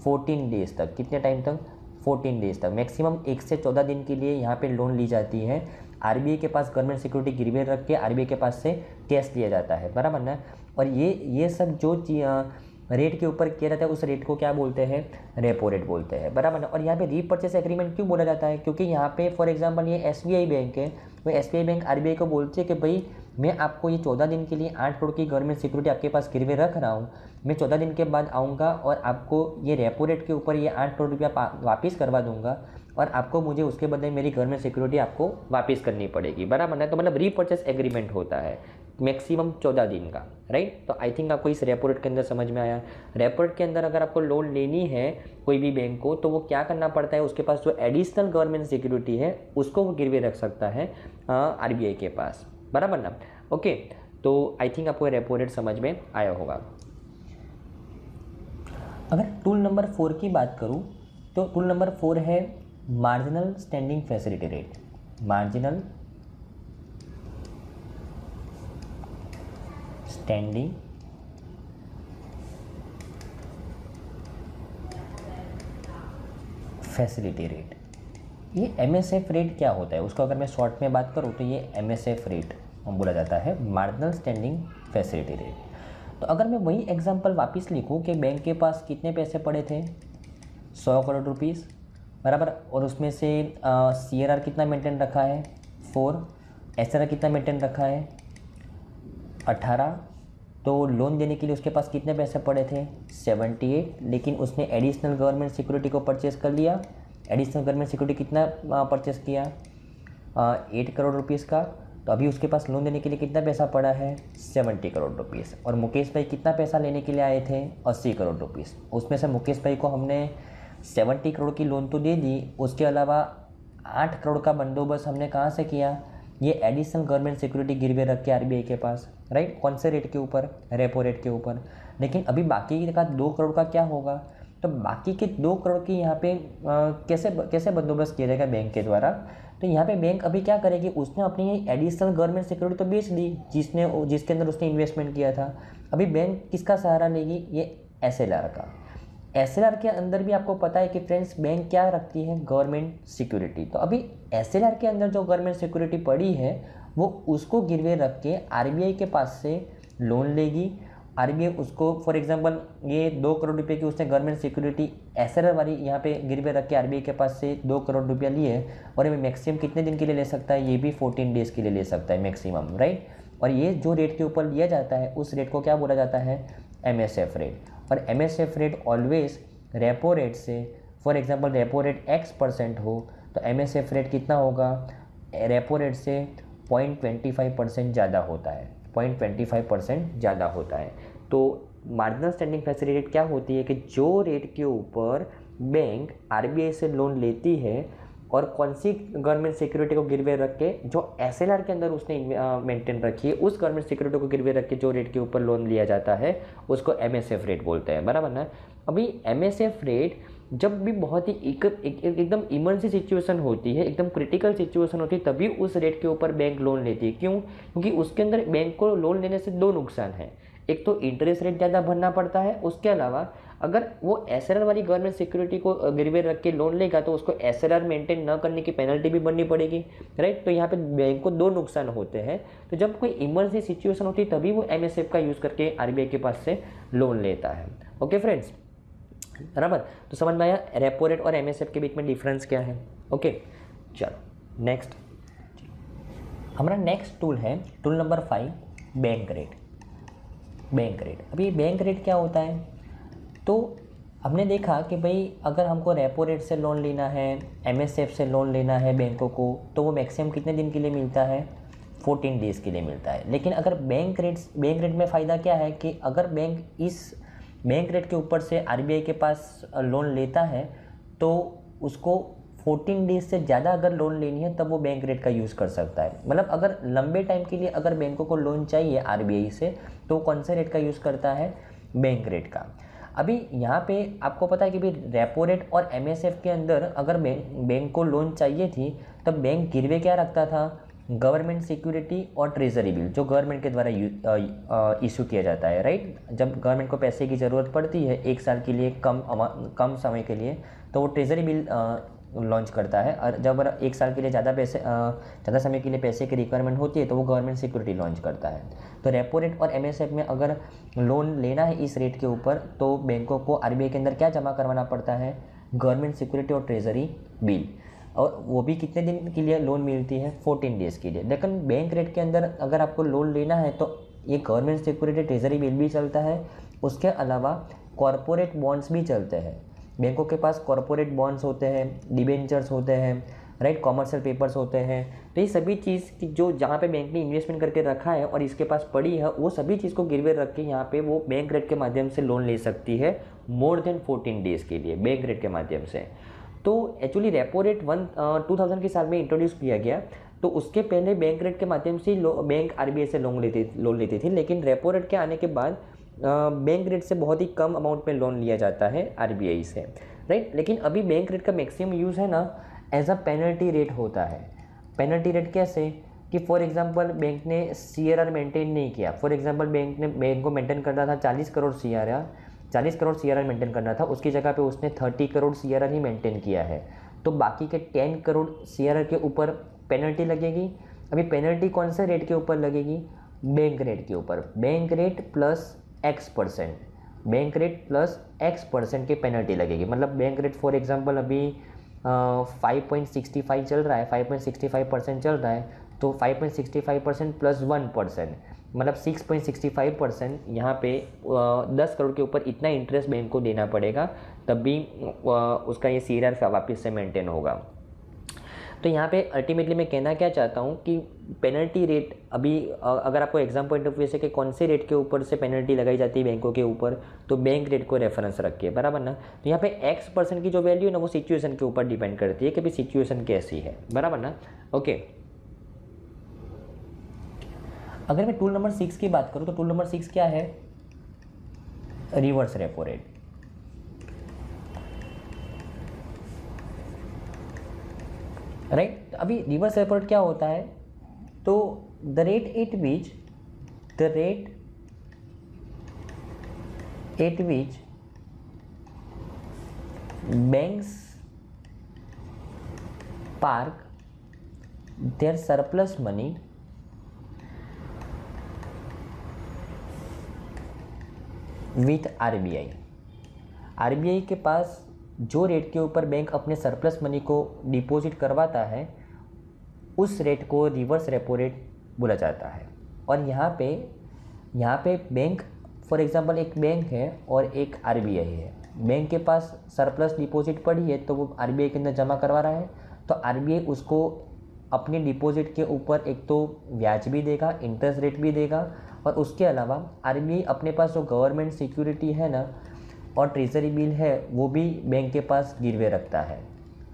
चौदह डेज़ तक। कितने टाइम तक? चौदह डेज़ तक। मैक्सिमम एक से चौदह दिन के लिए यहाँ पे लोन ली जाती है। आरबीआई के पास गवर्नमेंट सिक्योरिटी गिरवे रख के आरबीआई के पास से कैश लिया जाता है। बराबर ना। और ये ये सब जो रेट के ऊपर किया जाता है उस रेट को क्या बोलते हैं? रेपो रेट बोलते हैं। बराबर ना। और यहाँ पे रीपर्चेस एग्रीमेंट क्यों बोला जाता है? क्योंकि यहाँ पे फॉर एग्जांपल ये एसबीआई बैंक है, वो एसबीआई बैंक आरबीआई को बोलती है कि भाई मैं आपको ये चौदह दिन के लिए आठ करोड़ की गवर्नमेंट सिक्योरिटी आपके पास गिरवे रख रहा हूँ, मैं चौदह दिन के बाद आऊँगा और आपको ये रेपो रेट के ऊपर ये आठ करोड़ रुपया वापस करवा दूँगा और आपको मुझे उसके बदले मेरी गवर्नमेंट सिक्योरिटी आपको वापस करनी पड़ेगी। बराबर ना। तो मतलब रीपर्चेस एग्रीमेंट होता है मैक्सिमम चौदह दिन का। राइट। तो आई थिंक आपको इस रेपो रेट के अंदर समझ में आया। रेपो रेट के अंदर अगर आपको लोन लेनी है कोई भी बैंक को, तो वो क्या करना पड़ता है, उसके पास जो एडिशनल गवर्नमेंट सिक्योरिटी है उसको वो गिरवे रख सकता है आरबीआई के पास। बराबर ना। ओके। तो आई थिंक आपको रेपो रेट समझ में आया होगा। अगर टूल नंबर फोर की बात करूँ तो टूल नंबर फोर है मार्जिनल स्टैंडिंग फैसिलिटी rate. मार्जिनल स्टैंडिंग फैसिलिटी rate. ये एम एस एफ रेट क्या होता है, उसको अगर मैं शॉर्ट में बात करूँ तो ये एम एस एफ रेट बोला जाता है, मार्जिनल स्टैंडिंग फैसिलिटी रेट। तो अगर मैं वही एग्जांपल वापस लिखूँ कि बैंक के पास कितने पैसे पड़े थे, सौ करोड़ रुपीज़। बराबर। और उसमें से सी आर आर कितना मेंटेन रखा है, फोर। एस एल आर कितना मेंटेन रखा है, अट्ठारह। तो लोन देने के लिए उसके पास कितने पैसे पड़े थे, सेवेंटी एट। लेकिन उसने एडिशनल गवर्नमेंट सिक्योरिटी को परचेज़ कर लिया। एडिशनल गवर्नमेंट सिक्योरिटी कितना परचेस किया, एट करोड़ रुपीस का। तो अभी उसके पास लोन देने के लिए कितना पैसा पड़ा है, सत्तर करोड़ रुपीस। और मुकेश भाई कितना पैसा लेने के लिए आए थे, अस्सी करोड़ रुपीस। उसमें से मुकेश भाई को हमने सत्तर करोड़ की लोन तो दे दी, उसके अलावा आठ करोड़ का बंदोबस्त हमने कहाँ से किया, ये एडिशनल गवर्नमेंट सिक्योरिटी गिरवे रख के आरबीआई के पास। राइट। कौन से रेट के ऊपर, रेपो रेट के ऊपर। लेकिन अभी बाकी का दो करोड़ का क्या होगा, तो बाकी के दो करोड़ की यहाँ पे आ, कैसे कैसे बंदोबस्त किया जाएगा बैंक के द्वारा। तो यहाँ पे बैंक अभी क्या करेगी, उसने अपनी एडिशनल गवर्नमेंट सिक्योरिटी तो बेच दी जिसने जिसके अंदर उसने इन्वेस्टमेंट किया था। अभी बैंक किसका सहारा लेगी, ये एस एल आर का। एस एल आर के अंदर भी आपको पता है कि फ्रेंड्स बैंक क्या रखती है, गवर्नमेंट सिक्योरिटी। तो अभी एस एल आर के अंदर जो गवर्नमेंट सिक्योरिटी पड़ी है वो उसको गिरवे रख के आर बी आई के पास से लोन लेगी। आरबीआई उसको फॉर एग्जांपल ये दो करोड़ रुपए की उसने गवर्नमेंट सिक्योरिटी एसआरआर वाली यहाँ पे गिरवे रख के आरबीआई के पास से दो करोड़ रुपया लिए, और ये मैक्सिमम कितने दिन के लिए ले सकता है, ये भी चौदह डेज़ के लिए ले सकता है मैक्सिमम। राइट। और ये जो रेट के ऊपर लिया जाता है उस रेट को क्या बोला जाता है, एम एस एफ रेट। और एम एस एफ rate always repo rate से, for example repo rate X percent हो तो एम एस एफ रेट कितना होगा, रेपो रेट से पॉइंट ट्वेंटी फाइव परसेंट ज़्यादा होता है, पॉइंट ट्वेंटी फाइव परसेंट ज़्यादा होता है। तो मार्जिनल स्टैंडिंग फैसिलिटी रेट क्या होती है कि जो रेट के ऊपर बैंक आरबीआई से लोन लेती है और कौन सी गवर्नमेंट सिक्योरिटी को गिरवे रख के, जो एसएलआर के अंदर उसने मेंटेन रखी है उस गवर्नमेंट सिक्योरिटी को गिरवे रख के जो रेट के ऊपर लोन लिया जाता है उसको एमएसएफ रेट बोलते हैं। बराबर ना। अभी एमएसएफ रेट जब भी बहुत ही एक, एक, एक, एकदम इमरजेंसी सिचुएशन होती है, एकदम क्रिटिकल सिचुएशन होती है, तभी उस रेट के ऊपर बैंक लोन लेती है। क्यों? क्योंकि उसके अंदर बैंक को लोन लेने से दो नुकसान है, एक तो इंटरेस्ट रेट ज़्यादा भरना पड़ता है, उसके अलावा अगर वो एस एल आर वाली गवर्नमेंट सिक्योरिटी को गिरवी रख के लोन लेगा तो उसको एस एल आर मेंटेन न करने की पेनल्टी भी बननी पड़ेगी, राइट। तो यहाँ पे बैंक को दो नुकसान होते हैं। तो जब कोई इमरजेंसी सिचुएशन होती है तभी वो एम एस एफ का यूज़ करके आर बी आई के पास से लोन लेता है। ओके फ्रेंड्स, बराबर। तो समझ में आया रेपो रेट और एम एस एफ के बीच में डिफरेंस क्या है। ओके चलो नेक्स्ट, हमारा नेक्स्ट टूल है tool number five, बैंक रेट। बैंक रेट, अभी बैंक रेट क्या होता है? तो हमने देखा कि भाई अगर हमको रेपो रेट से लोन लेना है, एमएसएफ से लोन लेना है बैंकों को, तो वो मैक्सिमम कितने दिन के लिए मिलता है? फोर्टीन डेज़ के लिए मिलता है। लेकिन अगर बैंक रेट बैंक रेट में फ़ायदा क्या है कि अगर बैंक इस बैंक रेट के ऊपर से आरबीआई के पास लोन लेता है तो उसको फोर्टीन डेज़ से ज़्यादा अगर लोन लेनी है तब वो बैंक रेट का यूज़ कर सकता है। मतलब अगर लंबे टाइम के लिए अगर बैंकों को लोन चाहिए आरबीआई से तो कौन से रेट का यूज़ करता है? बैंक रेट का। अभी यहाँ पे आपको पता है कि भी रेपो रेट और एमएसएफ के अंदर अगर बैंक बैंक को लोन चाहिए थी तब बैंक गिरवे क्या रखता था? गवर्नमेंट सिक्योरिटी और ट्रेजरी बिल, जो गवर्नमेंट के द्वारा इशू किया जाता है, राइट। जब गवर्नमेंट को पैसे की ज़रूरत पड़ती है एक साल के लिए, कम कम समय के लिए, तो वो ट्रेजरी बिल लॉन्च करता है। और जब एक साल के लिए ज़्यादा पैसे ज़्यादा समय के लिए पैसे की रिक्वायरमेंट होती है तो वो गवर्नमेंट सिक्योरिटी लॉन्च करता है। तो रेपो रेट और एमएसएफ में अगर लोन लेना है इस रेट के ऊपर तो बैंकों को आरबीआई के अंदर क्या जमा करवाना पड़ता है? गवर्नमेंट सिक्योरिटी और ट्रेजरी बिल। और वो भी कितने दिन के लिए लोन मिलती है? फोर्टीन डेज़ के लिए। लेकिन बैंक रेट के अंदर अगर आपको लोन लेना है तो ये गवर्नमेंट सिक्योरिटी ट्रेजरी बिल भी चलता है, उसके अलावा कॉरपोरेट बॉन्ड्स भी चलते हैं। बैंकों के पास कॉरपोरेट बॉन्ड्स होते हैं, डिबेंचर्स होते हैं, राइट, कॉमर्शियल पेपर्स होते हैं। तो ये सभी चीज़ की जो जहाँ पे बैंक ने इन्वेस्टमेंट करके रखा है और इसके पास पड़ी है, वो सभी चीज़ को गिरवे रख के यहाँ पे वो बैंक रेट के माध्यम से लोन ले सकती है मोर देन फोर्टीन डेज़ के लिए बैंक रेट के माध्यम से। तो actually repo rate one two thousand के साल में इंट्रोड्यूस किया गया, तो उसके पहले बैंक रेट के माध्यम से बैंक आरबीआई से लोन लेते लोन लेती थी। लेकिन रेपो रेट के आने के बाद बैंक रेट से बहुत ही कम अमाउंट में लोन लिया जाता है आरबीआई से, राइट। लेकिन अभी बैंक रेट का मैक्सिमम यूज़ है ना एज अ पेनल्टी रेट होता है। पेनल्टी रेट कैसे कि फॉर एग्जांपल बैंक ने सी आर आर मेंटेन नहीं किया। फॉर एग्जांपल बैंक ने बैंक को मेंटेन करना था चालीस करोड़ सी आर आर चालीस crore सी आर आर maintain करना था, उसकी जगह पे उसने तीस करोड़ सी आर आर ही मेंटेन किया है, तो बाकी के दस करोड़ सी आर आर के ऊपर पेनल्टी लगेगी। अभी पेनल्टी कौन से रेट के ऊपर लगेगी? बैंक रेट के ऊपर। बैंक रेट plus X percent बैंक रेट plus X percent की पेनल्टी लगेगी। मतलब बैंक रेट फॉर एग्जांपल अभी फाइव पॉइंट सिक्स फाइव चल रहा है, five point six five percent चल रहा है, तो five point six five percent plus one percent मतलब six point six five percent यहाँ पे दस करोड़ के ऊपर इतना इंटरेस्ट बैंक को देना पड़ेगा, तब भी उसका ये सी आर आर वापस से मेंटेन होगा। तो यहाँ पे अल्टीमेटली मैं कहना क्या चाहता हूँ कि पेनल्टी रेट, अभी अगर आपको एग्जाम पॉइंट ऑफ व्यू से कि कौन से रेट के ऊपर से पेनल्टी लगाई जाती है बैंकों के ऊपर, तो बैंक रेट को रेफरेंस रखिए, बराबर ना। तो यहाँ पे एक्स परसेंट की जो वैल्यू है ना वो सिचुएशन के ऊपर डिपेंड करती है कि भाई सिचुएशन कैसी है, बराबर ना। ओके, अगर मैं टूल नंबर सिक्स की बात करूँ तो टूल नंबर सिक्स क्या है? रिवर्स रेपो रेट। Right right? तो अभी रिवर्स रेपो रेट क्या होता है? तो the rate at which the rate at which banks park their surplus money with RBI. RBI के पास जो रेट के ऊपर बैंक अपने सरप्लस मनी को डिपॉजिट करवाता है उस रेट को रिवर्स रेपो रेट बोला जाता है। और यहाँ पे यहाँ पे बैंक फॉर एग्जांपल एक बैंक है और एक आरबीआई है। बैंक के पास सरप्लस डिपॉजिट पड़ी है तो वो आरबीआई के अंदर जमा करवा रहा है, तो आरबीआई उसको अपने डिपॉजिट के ऊपर एक तो ब्याज भी देगा, इंटरेस्ट रेट भी देगा, और उसके अलावा आरबीआई अपने पास जो गवर्नमेंट सिक्योरिटी है ना और ट्रेजरी बिल है वो भी बैंक के पास गिरवे रखता है,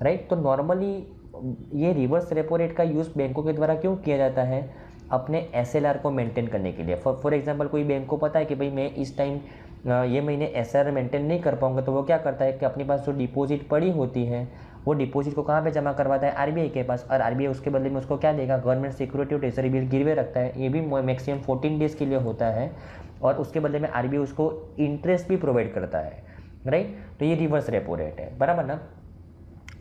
राइट। तो नॉर्मली ये रिवर्स रेपो रेट का यूज़ बैंकों के द्वारा क्यों किया जाता है? अपने एस एल आर को मेंटेन करने के लिए। फॉर फॉर एग्जांपल कोई बैंक को पता है कि भाई मैं इस टाइम ये महीने एस आर आर मेंटेन नहीं कर पाऊंगा, तो वो क्या करता है कि अपने पास जो डिपॉजिट पड़ी होती है वो डिपॉजिट को कहाँ पे जमा करवाता है, आरबीआई के पास, और आरबीआई उसके बदले में उसको क्या देगा, गवर्नमेंट सिक्योरिटी और ट्रेजरी बिल गिरवे रखता है। ये भी मैक्सिमम फोर्टीन डेज़ के लिए होता है और उसके बदले में आरबीआई उसको इंटरेस्ट भी प्रोवाइड करता है, राइट। तो ये रिवर्स रेपो रेट है, बराबर ना,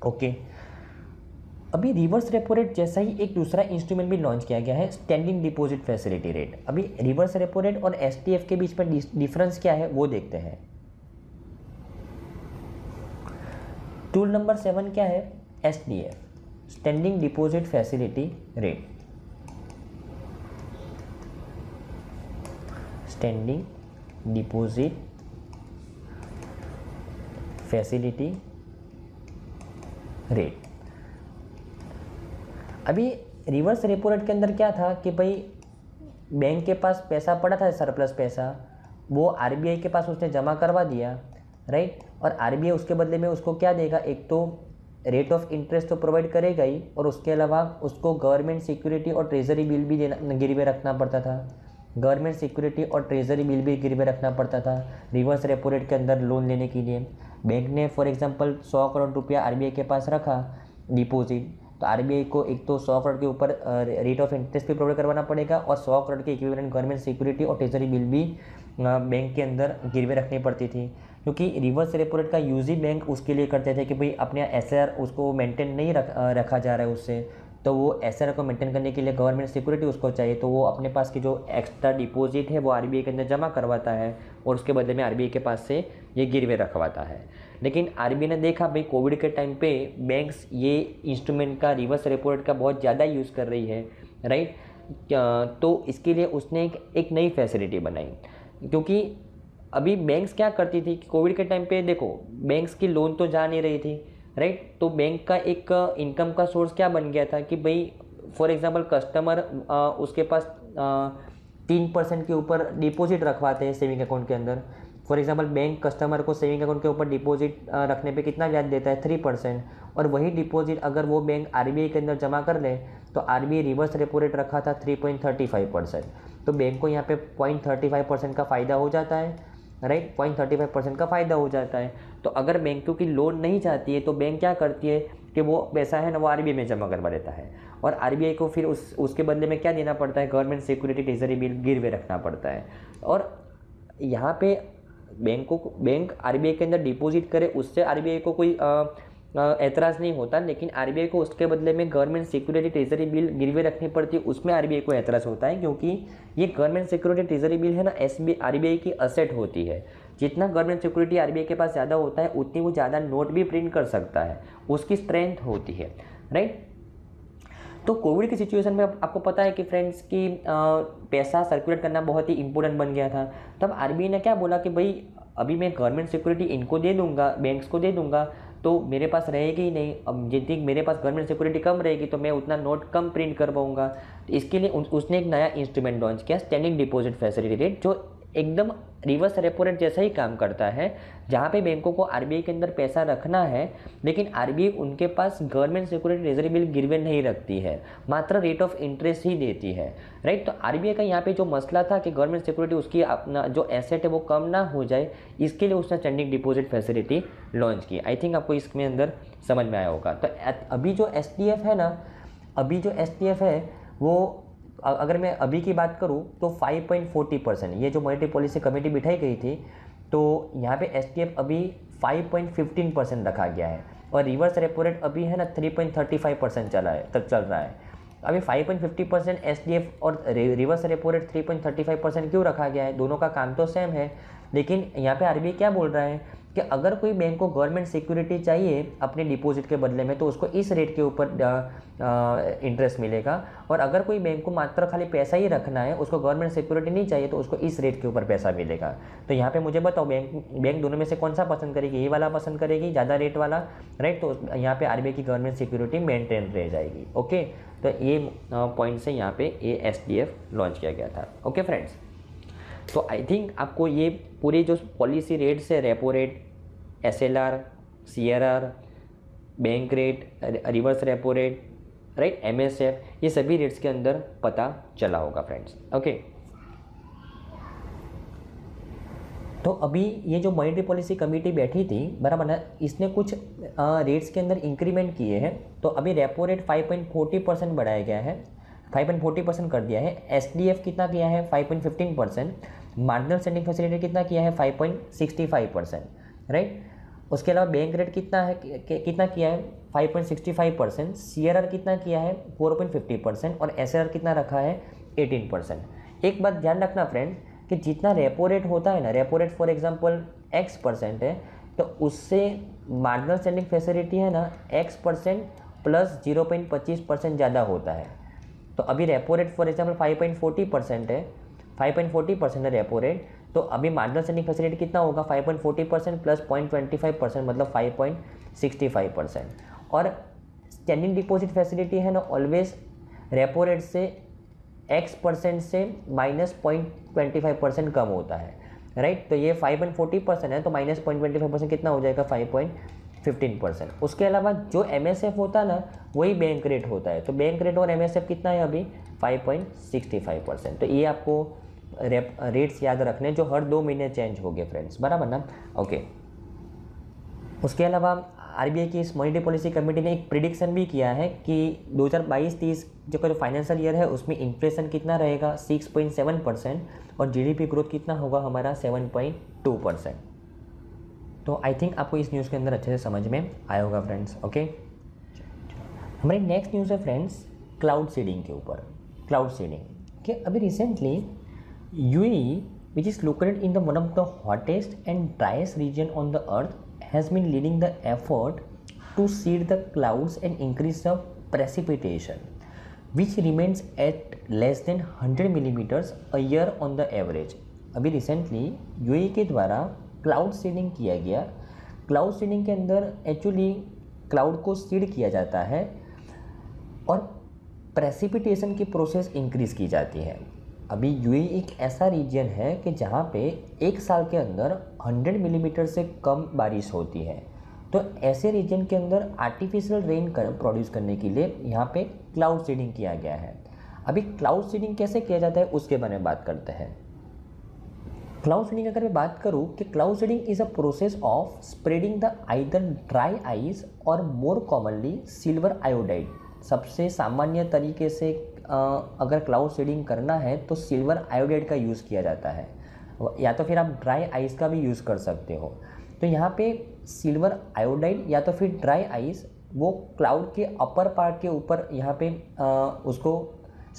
ओके। अभी रिवर्स रेपो रेट जैसा ही एक दूसरा इंस्ट्रूमेंट भी लॉन्च किया गया है, स्टैंडिंग डिपॉजिट फैसिलिटी रेट। अभी रिवर्स रेपो रेट और एसटीएफ के बीच में डिफरेंस क्या है वो देखते हैं। टूल नंबर सेवन क्या है, SDF, स्टैंडिंग डिपॉजिट फैसिलिटी rate, स्टैंडिंग डिपॉजिट फैसिलिटी rate. अभी रिवर्स रेपो रेट के अंदर क्या था कि भाई बैंक के पास पैसा पड़ा था, सरप्लस पैसा, वो आरबीआई के पास उसने जमा करवा दिया, राइट, और आरबीआई उसके बदले में उसको क्या देगा, एक तो रेट ऑफ इंटरेस्ट तो प्रोवाइड करेगा ही, और उसके अलावा उसको गवर्नमेंट सिक्योरिटी और ट्रेजरी बिल भी देना गिरवे रखना पड़ता था, गवर्नमेंट सिक्योरिटी और ट्रेजरी बिल भी गिरवे रखना पड़ता था रिवर्स रेपो रेट के अंदर लोन लेने के लिए। बैंक ने फॉर एग्जांपल सौ करोड़ रुपया आरबीआई के पास रखा डिपॉजिट, तो आरबीआई को एक तो सौ करोड़ के ऊपर रेट ऑफ इंटरेस्ट भी प्रोवाइड करवाना पड़ेगा और सौ करोड़ के इक्विवेलेंट गवर्नमेंट सिक्योरिटी और ट्रेजरी बिल भी बैंक के अंदर गिरवे रखनी पड़ती थी, क्योंकि रिवर्स रेपो रेट का यूज ही बैंक उसके लिए करते थे कि भाई अपने एसआर उसको मेंटेन नहीं रख, रखा जा रहा है उससे, तो वो एसआर को मेंटेन करने के लिए गवर्नमेंट सिक्योरिटी उसको चाहिए, तो वो अपने पास की जो एक्स्ट्रा डिपॉजिट है वो आरबीआई के अंदर जमा करवाता है और उसके बदले में आरबीआई के पास से ये गिरवे रखवाता है। लेकिन आरबीआई ने देखा भाई कोविड के टाइम पे बैंक्स ये इंस्ट्रूमेंट का, रिवर्स रेपो रेट का बहुत ज़्यादा यूज़ कर रही है, राइट, तो इसके लिए उसने एक, एक नई फैसिलिटी बनाई। क्योंकि अभी बैंक्स क्या करती थी कि कोविड के टाइम पे देखो बैंक्स की लोन तो जा नहीं रही थी, राइट, तो बैंक का एक इनकम का सोर्स क्या बन गया था कि भाई फॉर एग्जांपल कस्टमर आ, उसके पास तीन परसेंट के ऊपर डिपॉजिट रखवाते हैं सेविंग अकाउंट के अंदर। फॉर एग्जांपल बैंक कस्टमर को सेविंग अकाउंट के ऊपर डिपॉजिट रखने पे कितना ब्याज देता है, थ्री परसेंट, और वही डिपॉजिट अगर वो बैंक आरबीआई के अंदर जमा कर ले तो आरबीआई रिवर्स रेपो रेट रखा था three point thirty five percent, तो बैंक को यहाँ पे पॉइंट थर्टी फाइव परसेंट का फ़ायदा हो जाता है, right, point thirty five percent का फ़ायदा हो जाता है। तो अगर बैंकों की लोन नहीं चाहती है तो बैंक क्या करती है कि वो पैसा है ना वो आरबीआई में जमा करवा देता है, और आरबीआई को फिर उस उसके बदले में क्या देना पड़ता है, गवर्नमेंट सिक्योरिटी ट्रेजरी बिल गिरवे रखना पड़ता है। और यहाँ पे बैंकों को बैंक आरबीआई के अंदर डिपॉजिट करे उससे आरबीआई को कोई एतराज़ नहीं होता, लेकिन आरबीआई को उसके बदले में गवर्नमेंट सिक्योरिटी ट्रेजरी बिल गिरवे रखनी पड़ती है, उसमें आरबीआई को एतराज़ होता है, क्योंकि ये गवर्नमेंट सिक्योरिटी ट्रेजरी बिल है ना एसबी आरबीआई की असेट होती है। जितना गवर्नमेंट सिक्योरिटी आरबीआई के पास ज़्यादा होता है उतनी वो ज़्यादा नोट भी प्रिंट कर सकता है, उसकी स्ट्रेंथ होती है, राइट। तो कोविड की सिचुएशन में आपको पता है कि फ्रेंड्स कि पैसा सर्कुलेट करना बहुत ही इम्पोर्टेंट बन गया था, तब आरबीआई ने क्या बोला कि भाई अभी मैं गवर्नमेंट सिक्योरिटी इनको दे दूंगा, बैंक्स को दे दूंगा, तो मेरे पास रहेगी ही नहीं, अब जितनी मेरे पास गवर्नमेंट सिक्योरिटी कम रहेगी तो मैं उतना नोट कम प्रिंट कर पाऊंगा। तो इसके लिए उस, उसने एक नया इंस्ट्रूमेंट लॉन्च किया, स्टैंडिंग डिपॉजिट फैसिलिटी रेट, जो एकदम रिवर्स रेपो रेट जैसा ही काम करता है, जहाँ पे बैंकों को आरबीआई के अंदर पैसा रखना है लेकिन आरबीआई उनके पास गवर्नमेंट सिक्योरिटी ट्रेजरी बिल गिरवे नहीं रखती है, मात्र रेट ऑफ इंटरेस्ट ही देती है, राइट। तो आरबीआई का यहाँ पे जो मसला था कि गवर्नमेंट सिक्योरिटी उसकी अपना जो एसेट है वो कम ना हो जाए, इसके लिए उसने स्टैंडिंग डिपॉजिट फैसिलिटी लॉन्च की। आई थिंक आपको इसमें अंदर समझ में आया होगा। तो अभी जो एस डी एफ है ना, अभी जो एस डी एफ है वो अगर मैं अभी की बात करूं तो फाइव पॉइंट फोर्टी परसेंट, ये जो मॉनेटरी पॉलिसी कमेटी बिठाई गई थी तो यहाँ पे एसटीएफ अभी फाइव पॉइंट फिफ्टीन परसेंट रखा गया है, और रिवर्स रेपो रेट अभी है ना three point thirty five percent चला है तक चल रहा है। अभी five point fifty percent STF और रिवर्स रेपो रेट three point thirty five percent क्यों रखा गया है, दोनों का काम तो सेम है, लेकिन यहाँ पे आरबीआई क्या बोल रहा है कि अगर कोई बैंक को गवर्नमेंट सिक्योरिटी चाहिए अपने डिपॉजिट के बदले में तो उसको इस रेट के ऊपर इंटरेस्ट मिलेगा, और अगर कोई बैंक को मात्र खाली पैसा ही रखना है, उसको गवर्नमेंट सिक्योरिटी नहीं चाहिए, तो उसको इस रेट के ऊपर पैसा मिलेगा। तो यहाँ पे मुझे बताओ बैंक बैंक दोनों में से कौन सा पसंद करेगी, ये वाला पसंद करेगी ज़्यादा रेट वाला, राइट, तो यहाँ पर आरबीआई की गवर्नमेंट सिक्योरिटी मेनटेन रह जाएगी, ओके। तो ये पॉइंट से यहाँ पर ये एस डी एफ लॉन्च किया गया था, ओके फ्रेंड्स। तो आई थिंक आपको ये पूरे जो पॉलिसी रेट से repo rate, एस एल आर, सी आर आर, बैंक रेट, रिवर्स रेपो रेट, right, एम एस एफ, ये सभी रेट्स के अंदर पता चला होगा फ्रेंड्स, ओके। तो अभी ये जो मॉनेटरी पॉलिसी कमेटी बैठी थी बराबर ना, इसने कुछ रेट्स के अंदर इंक्रीमेंट किए हैं। तो अभी repo rate five point forty percent बढ़ाया गया है, फाइव पॉइंट फोर्टी परसेंट कर दिया है। एसडीएफ कितना किया है five point fifteen percent. Marginal standing facility कितना किया है five point sixty five percent, right. उसके अलावा बैंक रेट कितना है कि, कितना किया है five point sixty five percent. सी आर आर कितना किया है फोर पॉइंट फिफ्टी परसेंट और एस एल आर कितना रखा है एटीन परसेंट। एक बात ध्यान रखना फ्रेंड कि जितना रेपो रेट होता है ना, repo rate for example X percent है तो उससे मार्जिनल स्टैंडिंग फैसिलिटी है ना X percent plus zero point पच्चीस परसेंट ज़्यादा होता है। तो अभी repo rate for example five point forty percent है, फाइव पॉइंट फोर्टी परसेंट है रेपो रेट, तो अभी मार्जिनल स्टैंडिंग फैसिलिटी कितना होगा five point forty percent plus point twenty five percent मतलब five point sixty five percent. और standing deposit facility है ना ऑलवेज रेपो रेट से एक्स परसेंट से minus point twenty five percent कम होता है, राइट। तो ये फाइव पॉइंट फोर्टी परसेंट है तो minus point twenty five percent कितना हो जाएगा फाइव पॉइंट फिफ्टीन परसेंट। उसके अलावा जो एम एस एफ होता है ना वही बैंक रेट होता है, तो बैंक रेट और एम एस एफ कितना है अभी five point sixty five percent. तो ये आपको रेप रेट्स याद रखने जो हर दो महीने चेंज हो गए फ्रेंड्स, बराबर ना, ओके। उसके अलावा आरबीआई की इस मॉनेटरी पॉलिसी कमेटी ने एक प्रिडिक्शन भी किया है कि दो हज़ार बाईस तेईस जो का जो फाइनेंशियल ईयर है उसमें इन्फ्लेशन कितना रहेगा सिक्स पॉइंट सेवन परसेंट और जीडीपी ग्रोथ कितना होगा हमारा सेवन पॉइंट टू परसेंट। तो आई थिंक आपको इस न्यूज़ के अंदर अच्छे से समझ में आया होगा फ्रेंड्स, ओके। हमारी नेक्स्ट न्यूज़ है फ्रेंड्स क्लाउड सीडिंग के ऊपर। क्लाउड सीडिंग कि अभी recently यूएई which is located in the one of the hottest and driest region on the earth has been leading the effort to seed the clouds and increase the precipitation, which remains at less than one hundred millimeters a year on the average. अभी recently यूएई के द्वारा क्लाउड सीडिंग किया गया। क्लाउड सीडिंग के अंदर actually cloud को seed किया जाता है और प्रेसिपिटेशन की प्रोसेस इंक्रीज़ की जाती है। अभी यूएई एक ऐसा रीजन है कि जहाँ पे एक साल के अंदर हंड्रेड मिलीमीटर से कम बारिश होती है, तो ऐसे रीजन के अंदर आर्टिफिशियल रेन कर प्रोड्यूस करने के लिए यहाँ पे क्लाउड सीडिंग किया गया है। अभी क्लाउड सीडिंग कैसे किया जाता है उसके बारे में बात करते हैं। क्लाउड सीडिंग अगर मैं बात करूँ कि क्लाउड सीडिंग is a process of spreading the either dry ice और मोर कॉमनली सिल्वर आयोडाइड। सबसे सामान्य तरीके से अगर क्लाउड सीडिंग करना है तो सिल्वर आयोडाइड का यूज़ किया जाता है, या तो फिर आप ड्राई आइस का भी यूज़ कर सकते हो। तो यहाँ पे सिल्वर आयोडाइड या तो फिर ड्राई आइस वो क्लाउड के अपर पार्ट के ऊपर यहाँ पे आ, उसको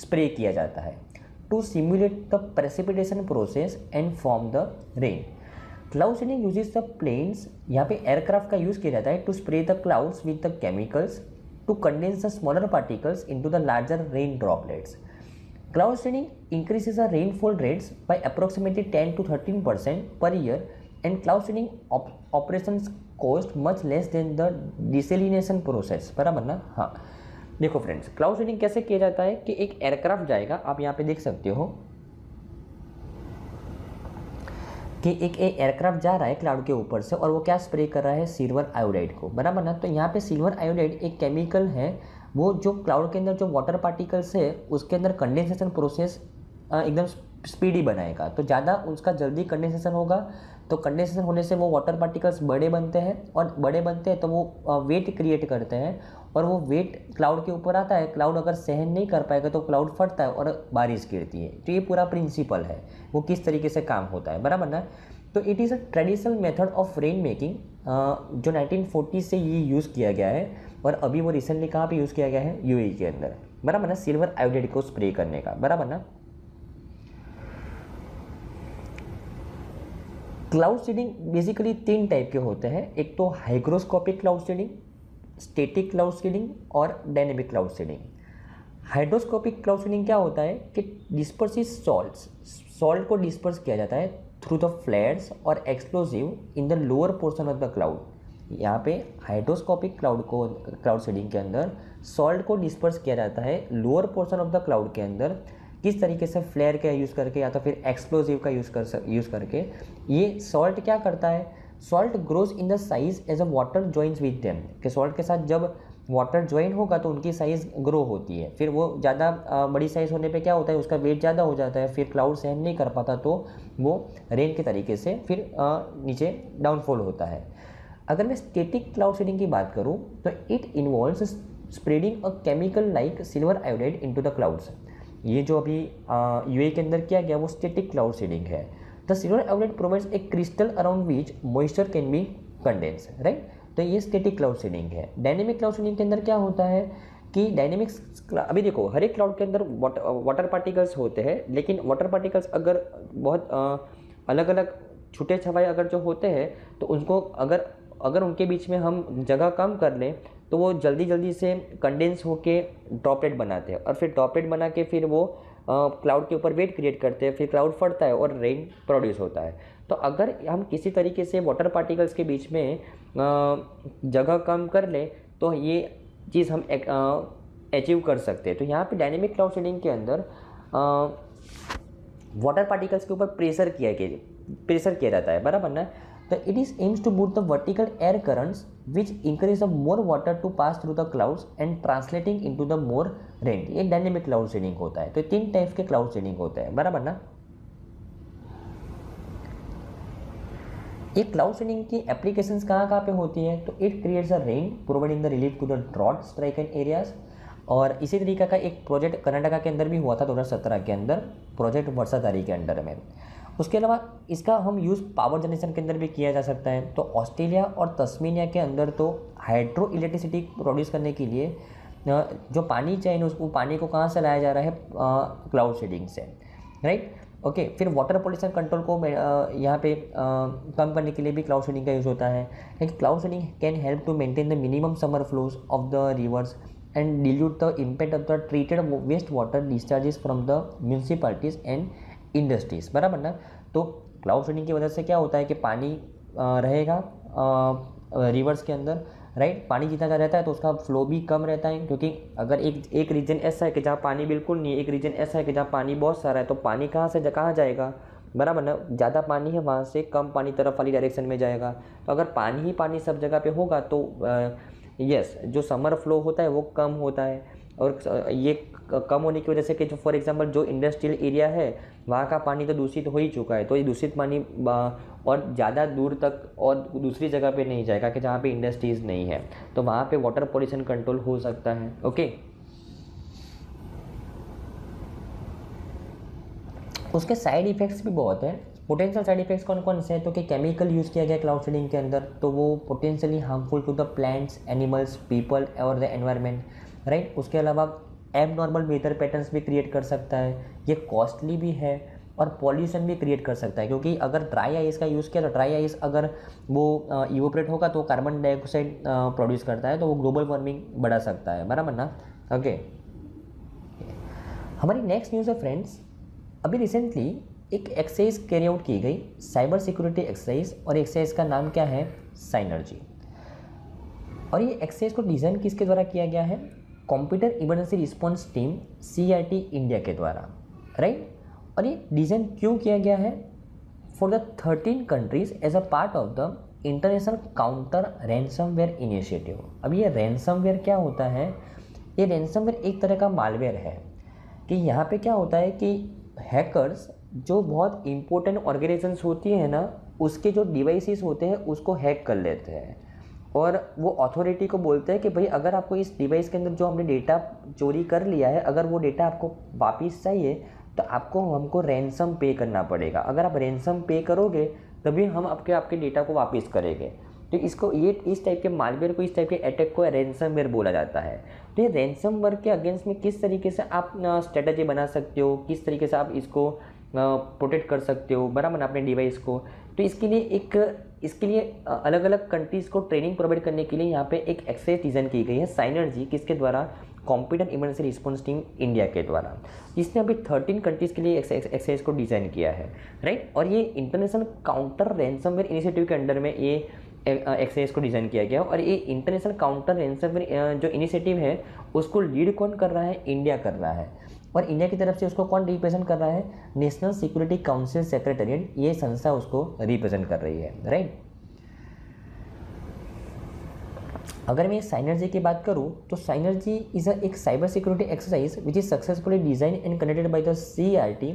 स्प्रे किया जाता है to simulate the precipitation process and form the rain. क्लाउड सीडिंग uses the planes, यहाँ पे एयरक्राफ्ट का यूज़ किया जाता है to spray the clouds with the chemicals to condense the smaller particles into the larger rain droplets. Cloud seeding increases the rainfall rates by approximately ten to thirteen percent per year, and cloud seeding op operations cost much less than the desalination process. बराबर ना, हाँ। देखो friends, क्लाउड सीडिंग कैसे किया जाता है कि एक एयरक्राफ्ट जाएगा, आप यहाँ पे देख सकते हो कि एक एयरक्राफ्ट जा रहा है क्लाउड के ऊपर से और वो क्या स्प्रे कर रहा है सिल्वर आयोडाइड को, बराबर ना। तो यहाँ पे सिल्वर आयोडाइड एक केमिकल है वो जो क्लाउड के अंदर जो वाटर पार्टिकल्स है उसके अंदर कंडेंसेशन प्रोसेस एकदम स्पीडी बनाएगा, तो ज़्यादा उसका जल्दी कंडेंसेशन होगा। तो कंडेंसेशन होने से वो वाटर पार्टिकल्स बड़े बनते हैं और बड़े बनते हैं तो वो वेट क्रिएट करते हैं और वो वेट क्लाउड के ऊपर आता है। क्लाउड अगर सहन नहीं कर पाएगा तो क्लाउड फटता है और बारिश गिरती है। तो ये पूरा प्रिंसिपल है वो किस तरीके से काम होता है, बराबर ना। तो it is a traditional method of rain making जो नाइनटीन फोर्टी से ये यूज़ किया गया है और अभी वो रिसेंटली कहाँ पे यूज़ किया गया है यूएई के अंदर, बराबर ना, सिल्वर आयोडाइड को स्प्रे करने का, बराबर ना। क्लाउड सीडिंग बेसिकली तीन टाइप के होते हैं, एक तो hygroscopic क्लाउड सीडिंग, static क्लाउड सीडिंग और dynamic क्लाउड सीडिंग। Hydroscopic क्लाउड सीडिंग क्या होता है कि डिस्पर्सिव सॉल्ट्स, सॉल्ट को डिस्पर्स किया जाता है थ्रू द फ्लेयर्स और explosive in the lower portion of the cloud. यहाँ पे हाइड्रोस्कोपिक क्लाउड को क्लाउड सीडिंग के अंदर सॉल्ट को डिस्पर्स किया जाता है lower portion of the cloud के अंदर, किस तरीके से फ्लेयर का यूज़ करके या तो फिर एक्सप्लोजिव का यूज़ कर यूज़ करके। ये सॉल्ट क्या करता है, salt grows in the size as a water joins with them, कि सॉल्ट के साथ जब वाटर ज्वाइन होगा तो उनकी साइज़ ग्रो होती है, फिर वो ज़्यादा बड़ी साइज़ होने पे क्या होता है उसका वेट ज़्यादा हो जाता है, फिर क्लाउड सहन नहीं कर पाता तो वो रेन के तरीके से फिर नीचे डाउनफॉल होता है। अगर मैं स्टैटिक क्लाउड सीडिंग की बात करूँ तो it involves spreading a chemical like सिल्वर आयोडाइड into the clouds. ये जो अभी यूएई के अंदर किया गया वो स्टैटिक क्लाउड सीडिंग है। The सिल्वर आयोडाइड provides a crystal around which moisture can be condense, right. तो ये स्टैटिक क्लाउड सीडिंग है। डायनेमिक क्लाउड सीडिंग के अंदर क्या होता है कि डायनेमिक्स, अभी देखो हर एक क्लाउड के अंदर वाटर पार्टिकल्स होते हैं, लेकिन वाटर पार्टिकल्स अगर बहुत अलग अलग छुटे छवाए अगर जो होते हैं तो उनको अगर अगर उनके बीच में हम जगह कम कर लें तो वो जल्दी जल्दी से कंडेंस होके ड्रॉपलेट बनाते हैं और फिर ड्रॉपलेट बना के फिर वो क्लाउड के ऊपर वेट क्रिएट करते हैं, फिर क्लाउड फटता है और रेन प्रोड्यूस होता है। तो अगर हम किसी तरीके से वाटर पार्टिकल्स के बीच में जगह कम कर लें तो ये चीज़ हम अचीव कर सकते हैं। तो यहाँ पे डायनेमिक क्लाउड सीडिंग के अंदर वाटर पार्टिकल्स के ऊपर प्रेशर किया के प्रेशर किया जाता है, बराबर ना। तो it is aims to boost the vertical air currents which increase the more water to pass through the clouds and translating into the more rain. ये डायनेमिक क्लाउड सीडिंग होता है। तो तीन टाइप के क्लाउड सीडिंग होते हैं, बराबर ना। ये क्लाउड सीडिंग की एप्लीकेशंस कहाँ कहाँ पे होती है तो it creates a rain providing the relief to the drought stricken areas. और इसी तरीके का एक प्रोजेक्ट कर्नाटका के अंदर भी हुआ था दो हज़ार सत्रह के अंदर, प्रोजेक्ट वर्षाधारी के अंडर में। उसके अलावा इसका हम यूज़ पावर जनरेशन के अंदर भी किया जा सकता है। तो ऑस्ट्रेलिया और तस्मानिया के अंदर तो हाइड्रो इलेक्ट्रिसिटी प्रोड्यूस करने के लिए जो पानी चाहिए उसको पानी को कहाँ से लाया जा रहा है, क्लाउड सीडिंग से, राइट, ओके। फिर वाटर पॉल्यूशन कंट्रोल को यहाँ पे कम करने के लिए भी क्लाउड सीडिंग का यूज़ होता है। क्लाउड सीडिंग can help to maintain the minimum summer flows of the rivers and dilute the impact of the treated waste water discharges from the municipalities and industries, बराबर ना। तो क्लाउड सीडिंग की वजह से क्या होता है कि पानी रहेगा रिवर्स के अंदर, राइट। पानी जितना रहता है तो उसका फ्लो भी कम रहता है, क्योंकि अगर एक एक रीजन ऐसा है कि जहाँ पानी बिल्कुल नहीं है, एक रीजन ऐसा है कि जहाँ पानी बहुत सारा है, तो पानी कहाँ से कहाँ जाएगा, बराबर ना। ज़्यादा पानी है वहाँ से कम पानी तरफ वाली डायरेक्शन में जाएगा। तो अगर पानी ही पानी सब जगह पे होगा तो यस जो समर फ्लो होता है वो कम होता है। और ये कम होने की वजह से कि जो फॉर एग्जांपल जो इंडस्ट्रियल एरिया है वहाँ का पानी तो दूषित हो ही चुका है, तो ये दूषित पानी और ज़्यादा दूर तक और दूसरी जगह पे नहीं जाएगा कि जहाँ पे इंडस्ट्रीज़ नहीं है, तो वहाँ पे वाटर पॉल्यूशन कंट्रोल हो सकता है, ओके। उसके साइड इफ़ेक्ट्स भी बहुत हैं। पोटेंशियल साइड इफेक्ट्स कौन कौन से हैं तो कि केमिकल यूज़ किया गया क्लाउड सीडिंग के अंदर तो वो potentially harmful to the plants, animals, people और द एनवायरमेंट, राइट। उसके अलावा एब नॉर्मल वेदर पैटर्न्स भी क्रिएट कर सकता है, ये कॉस्टली भी है और पॉल्यूशन भी क्रिएट कर सकता है, क्योंकि अगर ड्राई आइस का यूज़ किया तो ड्राई आइस अगर वो इवोपरेट होगा तो कार्बन डाइऑक्साइड प्रोड्यूस करता है, तो वो ग्लोबल वार्मिंग बढ़ा सकता है, बराबर ना, ओके। हमारी नेक्स्ट न्यूज़ है फ्रेंड्स, अभी रिसेंटली एक एक्सरसाइज कैरी आउट की गई, साइबर सिक्योरिटी एक्सरसाइज, और एक्सरसाइज का नाम क्या है, सिनर्जी। और ये एक्सरसाइज को डिज़ाइन किसके द्वारा किया गया है, computer emergency response team सी आई टी India के द्वारा, राइट। और ये डिज़ाइन क्यों किया गया है, for the thirteen countries as a part of the इंटरनेशनल काउंटर रैंसमवेयर इनिशिएटिव। अब ये रैंसमवेयर क्या होता है, ये रैंसमवेयर एक तरह का मालवेयर है कि यहाँ पे क्या होता है कि हैकर्स जो बहुत इंपॉर्टेंट ऑर्गेनाइजेशंस होती है ना उसके जो डिवाइसेस होते हैं उसको हैक कर लेते हैं और वो अथॉरिटी को बोलते हैं कि भाई अगर आपको इस डिवाइस के अंदर जो हमने डेटा चोरी कर लिया है अगर वो डेटा आपको वापस चाहिए तो आपको हमको रैंसम पे करना पड़ेगा, अगर आप रैंसम पे करोगे तभी हम आपके आपके डेटा को वापस करेंगे। तो इसको ये इस टाइप के मालवेयर को, इस टाइप के अटैक को रैंसमवेयर बोला जाता है। तो ये रैंसमवेयर के अगेंस्ट में किस तरीके से आप स्ट्रेटजी बना सकते हो, किस तरीके से आप इसको प्रोटेक्ट कर सकते हो, बराबर अपने डिवाइस को, तो इसके लिए एक इसके लिए अलग अलग कंट्रीज़ को ट्रेनिंग प्रोवाइड करने के लिए यहाँ पे एक एक्सरसाइज डिज़ाइन की गई है, सिनर्जी, किसके द्वारा, computer emergency response team India के द्वारा, जिसने अभी थर्टीन कंट्रीज़ के लिए एक्सरसाइज को डिज़ाइन किया है, राइट। और ये इंटरनेशनल काउंटर रैंसमवेयर इनिशिएटिव के अंडर में ये एक्सरसाइज को डिज़ाइन किया गया है। और ये इंटरनेशनल काउंटर रैंसमवेयर जो इनिशिएटिव है उसको लीड कौन कर रहा है, इंडिया कर रहा है। और इंडिया की तरफ से उसको कौन रिप्रेजेंट कर रहा है, नेशनल सिक्योरिटी काउंसिल सेक्रेटेरिएट, ये संस्था उसको रिप्रेजेंट कर रही है, राइट। अगर मैं सिनर्जी की बात करूं तो सिनर्जी इज़ अ एक cyber security exercise which is successfully design and conducted by the सी आई टी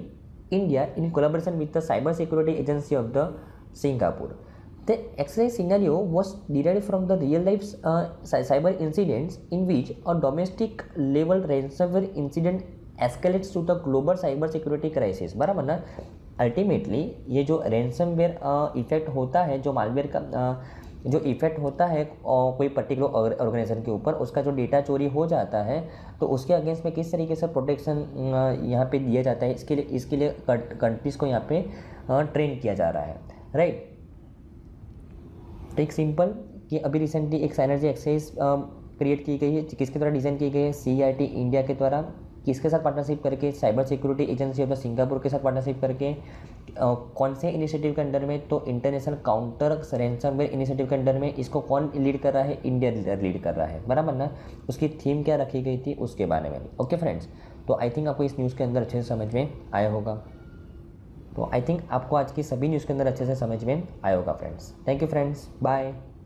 India in collaboration with the cyber security agency of the Singapore. The exercise scenario was derived from the real life uh, cyber incidents in which a domestic level ransomware incident escalates to the global cyber security crisis. बराबर ना, ultimately ये जो ransomware effect होता है, जो malware का uh, जो effect होता है uh, कोई पर्टिकुलर ऑर्गेनाइजेशन के ऊपर, उसका जो डेटा चोरी हो जाता है तो उसके अगेंस्ट में किस तरीके से प्रोटेक्शन uh, यहाँ पे दिया जाता है, इसके लिए इसके लिए कंट्रीज़ को यहाँ पे ट्रेन uh, किया जा रहा है. Right right? एक सिंपल कि अभी रिसेंटली एक सिनर्जी एक्सरसाइज क्रिएट की गई है, किसके द्वारा डिज़ाइन की गई है, सी आई टी इंडिया के द्वारा, किसके साथ पार्टनरशिप करके, cyber security agency of the Singapore के साथ पार्टनरशिप करके, आ, कौन से इनिशिएटिव के अंडर में, तो इंटरनेशनल काउंटर रैनसमवेयर इनिशिएटिव के अंडर में. इसको कौन लीड कर रहा है, इंडिया लीड कर रहा है. बराबर ना, उसकी थीम क्या रखी गई थी उसके बारे में. ओके फ्रेंड्स, तो आई थिंक आपको इस न्यूज़ के अंदर अच्छे से समझ में आया होगा. तो आई थिंक आपको आज की सभी न्यूज़ के अंदर अच्छे से समझ में आया होगा friends. Thank you friends, bye.